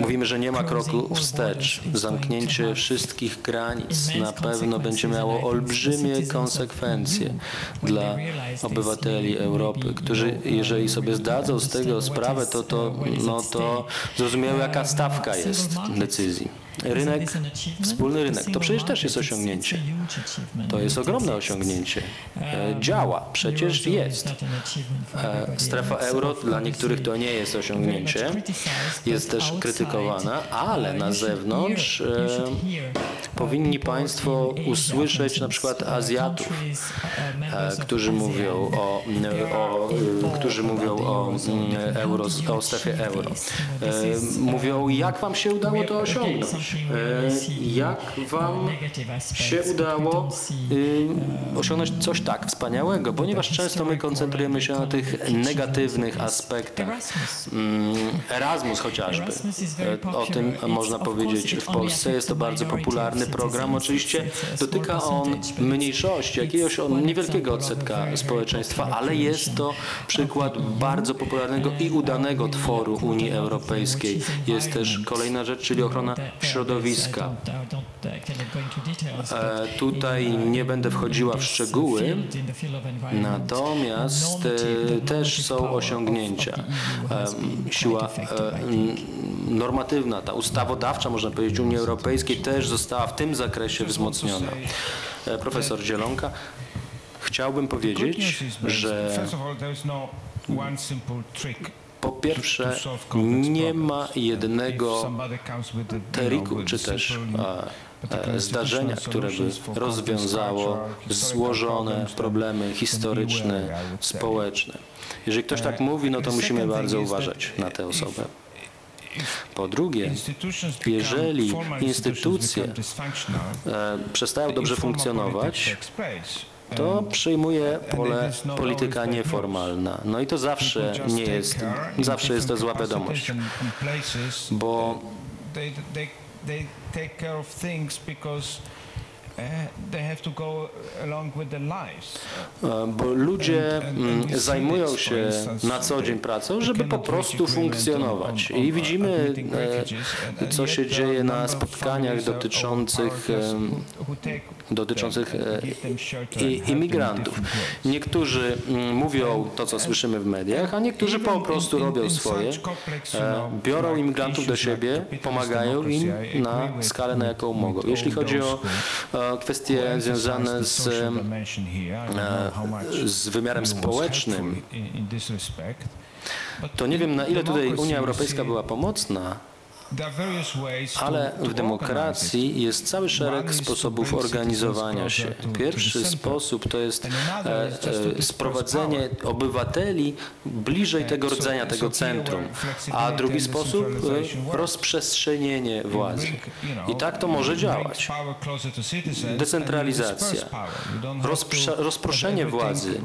Mówimy, że nie ma kroku wstecz. Zamknięcie wszystkich granic na pewno będzie miało olbrzymie konsekwencje dla obywateli Europy, którzy, jeżeli sobie zdadzą z tego sprawę, to zrozumieją, jaka stawka jest decyzji. Rynek, wspólny rynek, to przecież też jest osiągnięcie. To jest ogromne osiągnięcie. Działa, przecież jest. Strefa euro dla niektórych to nie jest osiągnięcie. Jest też krytykowana, ale na zewnątrz powinni Państwo usłyszeć na przykład Azjatów, którzy mówią o strefie euro. Mówią, jak Wam się udało to osiągnąć. Jak Wam się udało osiągnąć coś tak wspaniałego, ponieważ często my koncentrujemy się na tych negatywnych aspektach. Erasmus chociażby, o tym można powiedzieć w Polsce, jest to bardzo popularny program. Oczywiście dotyka on mniejszości, jakiegoś niewielkiego odsetka społeczeństwa, ale jest to przykład bardzo popularnego i udanego tworu Unii Europejskiej. Jest też kolejna rzecz, czyli ochrona środowiska. Tutaj nie będę wchodziła w szczegóły, natomiast też są osiągnięcia. Siła normatywna, ta ustawodawcza, można powiedzieć, Unii Europejskiej też została w tym zakresie wzmocniona. Profesor Zielonka, chciałbym powiedzieć, że Po pierwsze, nie ma jednego triku, czy też zdarzenia, które by rozwiązało złożone problemy historyczne, społeczne. Jeżeli ktoś tak mówi, no to musimy bardzo uważać na tę osobę. Po drugie, jeżeli instytucje przestają dobrze funkcjonować, to przyjmuje pole polityka nieformalna. No i to zawsze jest to zła wiadomość, bo ludzie zajmują się na co dzień pracą, żeby po prostu funkcjonować. I widzimy, co się dzieje na spotkaniach dotyczących imigrantów. Niektórzy mówią to, co słyszymy w mediach, a niektórzy po prostu robią swoje, biorą imigrantów do siebie, pomagają im na skalę, na jaką mogą. Jeśli chodzi o kwestie związane z wymiarem społecznym, to nie wiem, na ile tutaj Unia Europejska była pomocna, ale w demokracji jest cały szereg sposobów organizowania się. Pierwszy sposób to jest sprowadzenie obywateli bliżej tego rdzenia, tego centrum, a drugi sposób rozprzestrzenienie władzy. I tak to może działać. Decentralizacja, rozproszenie władzy,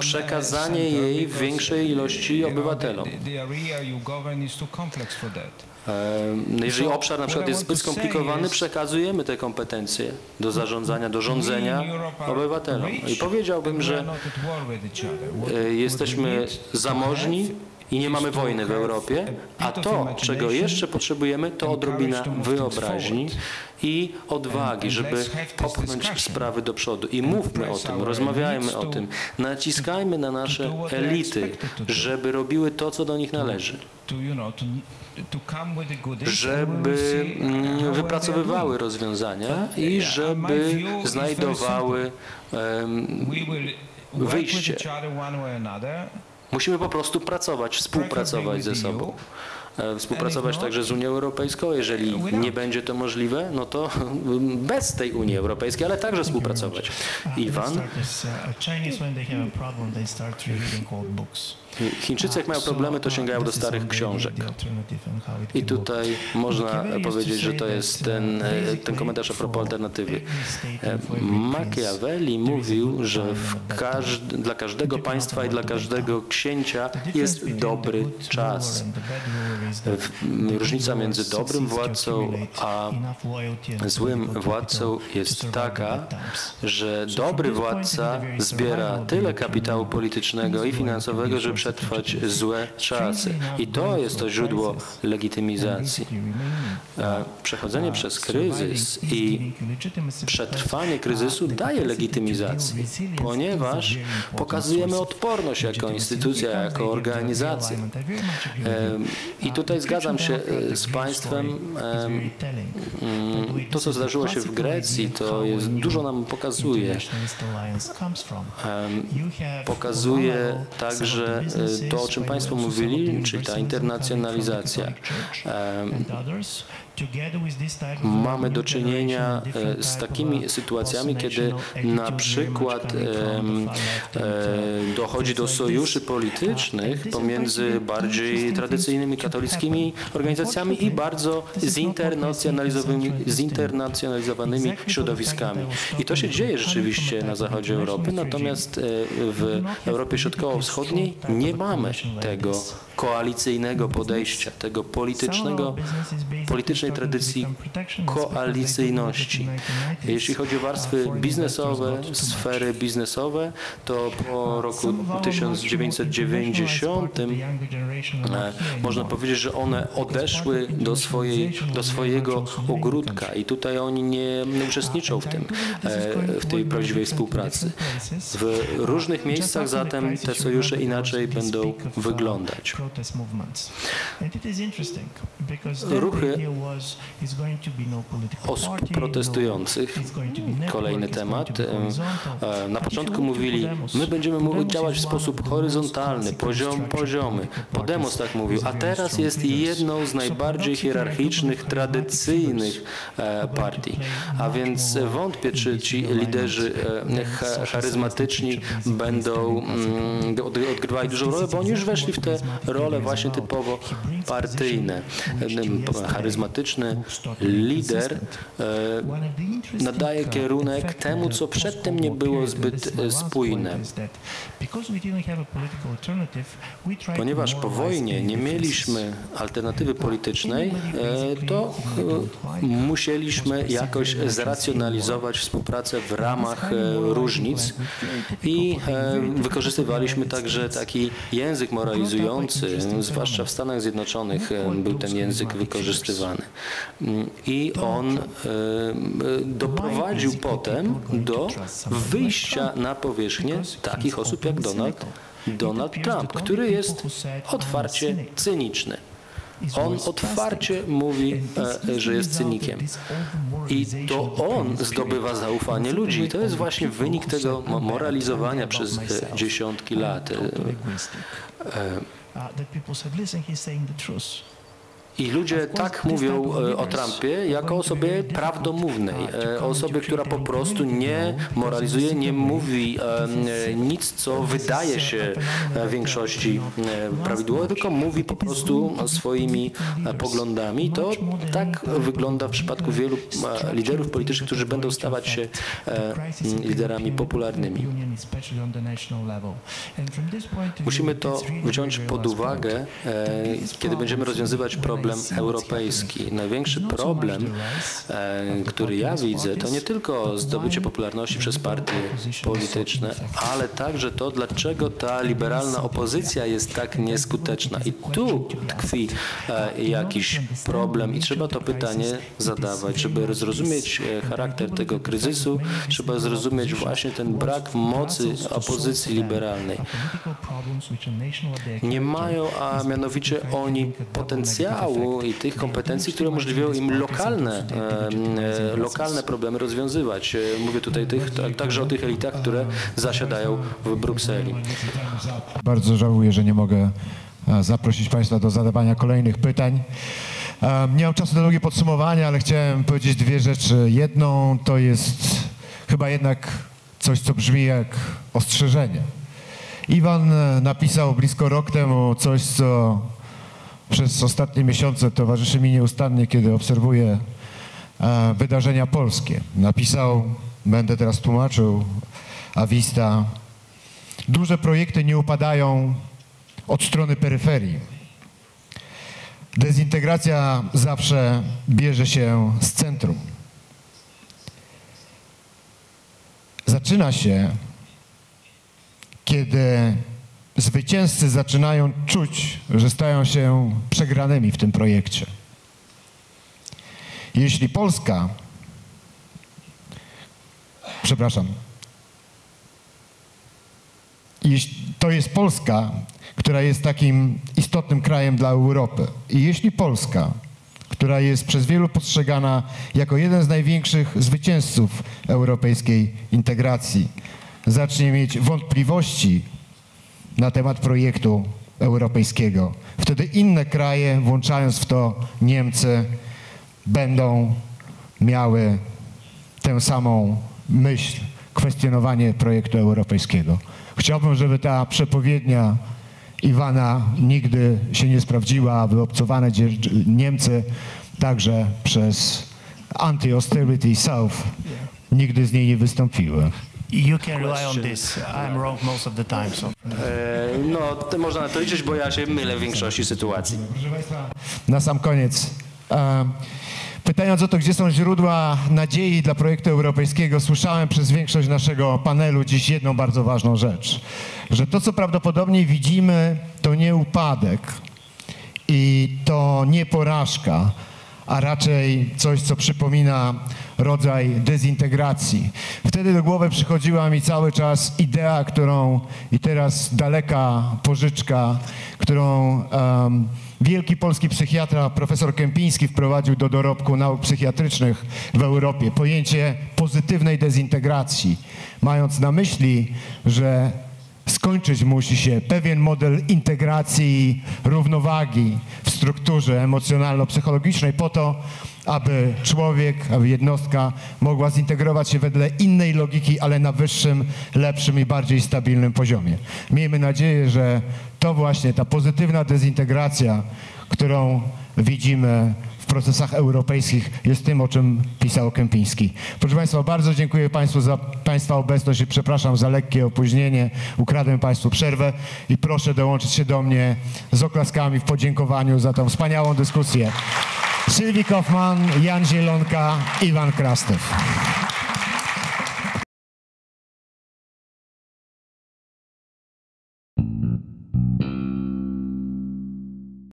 przekazanie jej w większej ilości obywatelom. Jeżeli obszar na przykład jest zbyt skomplikowany, przekazujemy te kompetencje do zarządzania, do rządzenia obywatelom. I powiedziałbym, że jesteśmy zamożni i nie mamy wojny w Europie, a to, czego jeszcze potrzebujemy, to odrobina wyobraźni i odwagi, żeby popchnąć sprawy do przodu. I mówmy o tym, rozmawiajmy o tym, naciskajmy na nasze elity, żeby robiły to, co do nich należy, żeby wypracowywały rozwiązania i żeby znajdowały wyjście. Musimy po prostu pracować, współpracować ze sobą. Współpracować także z Unią Europejską. Jeżeli nie będzie to możliwe, no to bez tej Unii Europejskiej, ale także współpracować. Iwan. Chińczycy, jak mają problemy, to sięgają do starych książek. I tutaj można powiedzieć, że to jest ten komentarz a propos alternatywy. Machiavelli mówił, że dla każdego państwa i dla każdego księcia jest dobry czas. Różnica między dobrym władcą a złym władcą jest taka, że dobry władca zbiera tyle kapitału politycznego i finansowego, żeby przetrwać złe czasy. I to jest to źródło legitymizacji. Przechodzenie przez kryzys i przetrwanie kryzysu daje legitymizacji, ponieważ pokazujemy odporność jako instytucja, jako organizacja. I tutaj zgadzam się z Państwem. To, co zdarzyło się w Grecji, to jest, dużo nam pokazuje. Pokazuje także to, o czym Państwo mówili, czyli ta internacjonalizacja. Mamy do czynienia z takimi sytuacjami, kiedy na przykład dochodzi do sojuszy politycznych pomiędzy bardziej tradycyjnymi katolickimi organizacjami i bardzo zinternacjonalizowanymi środowiskami. I to się dzieje rzeczywiście na zachodzie Europy, natomiast w Europie Środkowo-Wschodniej nie mamy tego koalicyjnego podejścia, tego politycznej tradycji koalicyjności. Jeśli chodzi o warstwy biznesowe, sfery biznesowe, to po roku 1990 można powiedzieć, że one odeszły do swojego ogródka i tutaj oni nie uczestniczą w tej prawdziwej współpracy. W różnych miejscach zatem te sojusze inaczej będą wyglądać. Ruchy osób protestujących, kolejny temat. Na początku mówili, my będziemy mogli działać w sposób horyzontalny, poziomy. Podemos tak mówił, a teraz jest jedną z najbardziej hierarchicznych, tradycyjnych partii. A więc wątpię, czy ci liderzy charyzmatyczni będą odgrywali dużą rolę, bo oni już weszli w te role właśnie typowo partyjne. Charyzmatyczny lider nadaje kierunek temu, co przedtem nie było zbyt spójne. Ponieważ po wojnie nie mieliśmy alternatywy politycznej, to musieliśmy jakoś zracjonalizować współpracę w ramach różnic i wykorzystywaliśmy także taki język moralizujący, zwłaszcza w Stanach Zjednoczonych był ten język wykorzystywany. I on doprowadził potem do wyjścia na powierzchnię takich osób jak Donald Trump, który jest otwarcie cyniczny. On otwarcie mówi, że jest cynikiem. I to on zdobywa zaufanie ludzi. I to jest właśnie wynik tego moralizowania przez dziesiątki lat. I ludzie tak mówią o Trumpie jako o osobie prawdomównej, o osobie, która po prostu nie moralizuje, nie mówi nic, co wydaje się większości prawidłowe, tylko mówi po prostu swoimi poglądami. To tak wygląda w przypadku wielu liderów politycznych, którzy będą stawać się liderami popularnymi. Musimy to wziąć pod uwagę, kiedy będziemy rozwiązywać problem europejski. Największy problem, który ja widzę, to nie tylko zdobycie popularności przez partie polityczne, ale także to, dlaczego ta liberalna opozycja jest tak nieskuteczna. I tu tkwi jakiś problem i trzeba to pytanie zadawać. Żeby zrozumieć charakter tego kryzysu, trzeba zrozumieć właśnie ten brak mocy opozycji liberalnej. Nie mają, a mianowicie oni potencjału i tych kompetencji, które umożliwiają im lokalne problemy rozwiązywać. Mówię tutaj także o tych elitach, które zasiadają w Brukseli. Bardzo żałuję, że nie mogę zaprosić Państwa do zadawania kolejnych pytań. Nie mam czasu na długie podsumowanie, ale chciałem powiedzieć dwie rzeczy. Jedną to jest chyba jednak coś, co brzmi jak ostrzeżenie. Iwan napisał blisko rok temu coś, co przez ostatnie miesiące towarzyszy mi nieustannie, kiedy obserwuję wydarzenia polskie. Napisał, będę teraz tłumaczył, Avista, duże projekty nie upadają od strony peryferii. Dezintegracja zawsze bierze się z centrum. Zaczyna się, kiedy zwycięzcy zaczynają czuć, że stają się przegranymi w tym projekcie. Jeśli Polska, przepraszam, to jest Polska, która jest takim istotnym krajem dla Europy. I jeśli Polska, która jest przez wielu postrzegana jako jeden z największych zwycięzców europejskiej integracji, zacznie mieć wątpliwości na temat projektu europejskiego. Wtedy inne kraje, włączając w to Niemcy, będą miały tę samą myśl, kwestionowanie projektu europejskiego. Chciałbym, żeby ta przepowiednia Iwana nigdy się nie sprawdziła, a wyobcowane Niemcy także przez anti-austerity South nigdy z niej nie wystąpiły. You can rely on this. I'm wrong most of the time. So. No, można na to liczyć, bo ja się mylę w większości sytuacji. Na sam koniec. Pytając o to, gdzie są źródła nadziei dla projektu europejskiego, słyszałem przez większość naszego panelu dziś jedną bardzo ważną rzecz. Że to, co prawdopodobnie widzimy, to nie upadek i to nie porażka, a raczej coś, co przypomina rodzaj dezintegracji. Wtedy do głowy przychodziła mi cały czas idea, którą, i teraz daleka pożyczka, którą wielki polski psychiatra profesor Kępiński wprowadził do dorobku nauk psychiatrycznych w Europie. Pojęcie pozytywnej dezintegracji, mając na myśli, że skończyć musi się pewien model integracji i równowagi w strukturze emocjonalno-psychologicznej po to, aby człowiek, aby jednostka mogła zintegrować się wedle innej logiki, ale na wyższym, lepszym i bardziej stabilnym poziomie. Miejmy nadzieję, że to właśnie ta pozytywna dezintegracja, którą widzimy w procesach europejskich, jest tym, o czym pisał Kępiński. Proszę Państwa, bardzo dziękuję Państwu za Państwa obecność i przepraszam za lekkie opóźnienie. Ukradłem Państwu przerwę i proszę dołączyć się do mnie z oklaskami w podziękowaniu za tą wspaniałą dyskusję. Sylvie Kauffmann, Jan Zielonka, Ivan Krastev.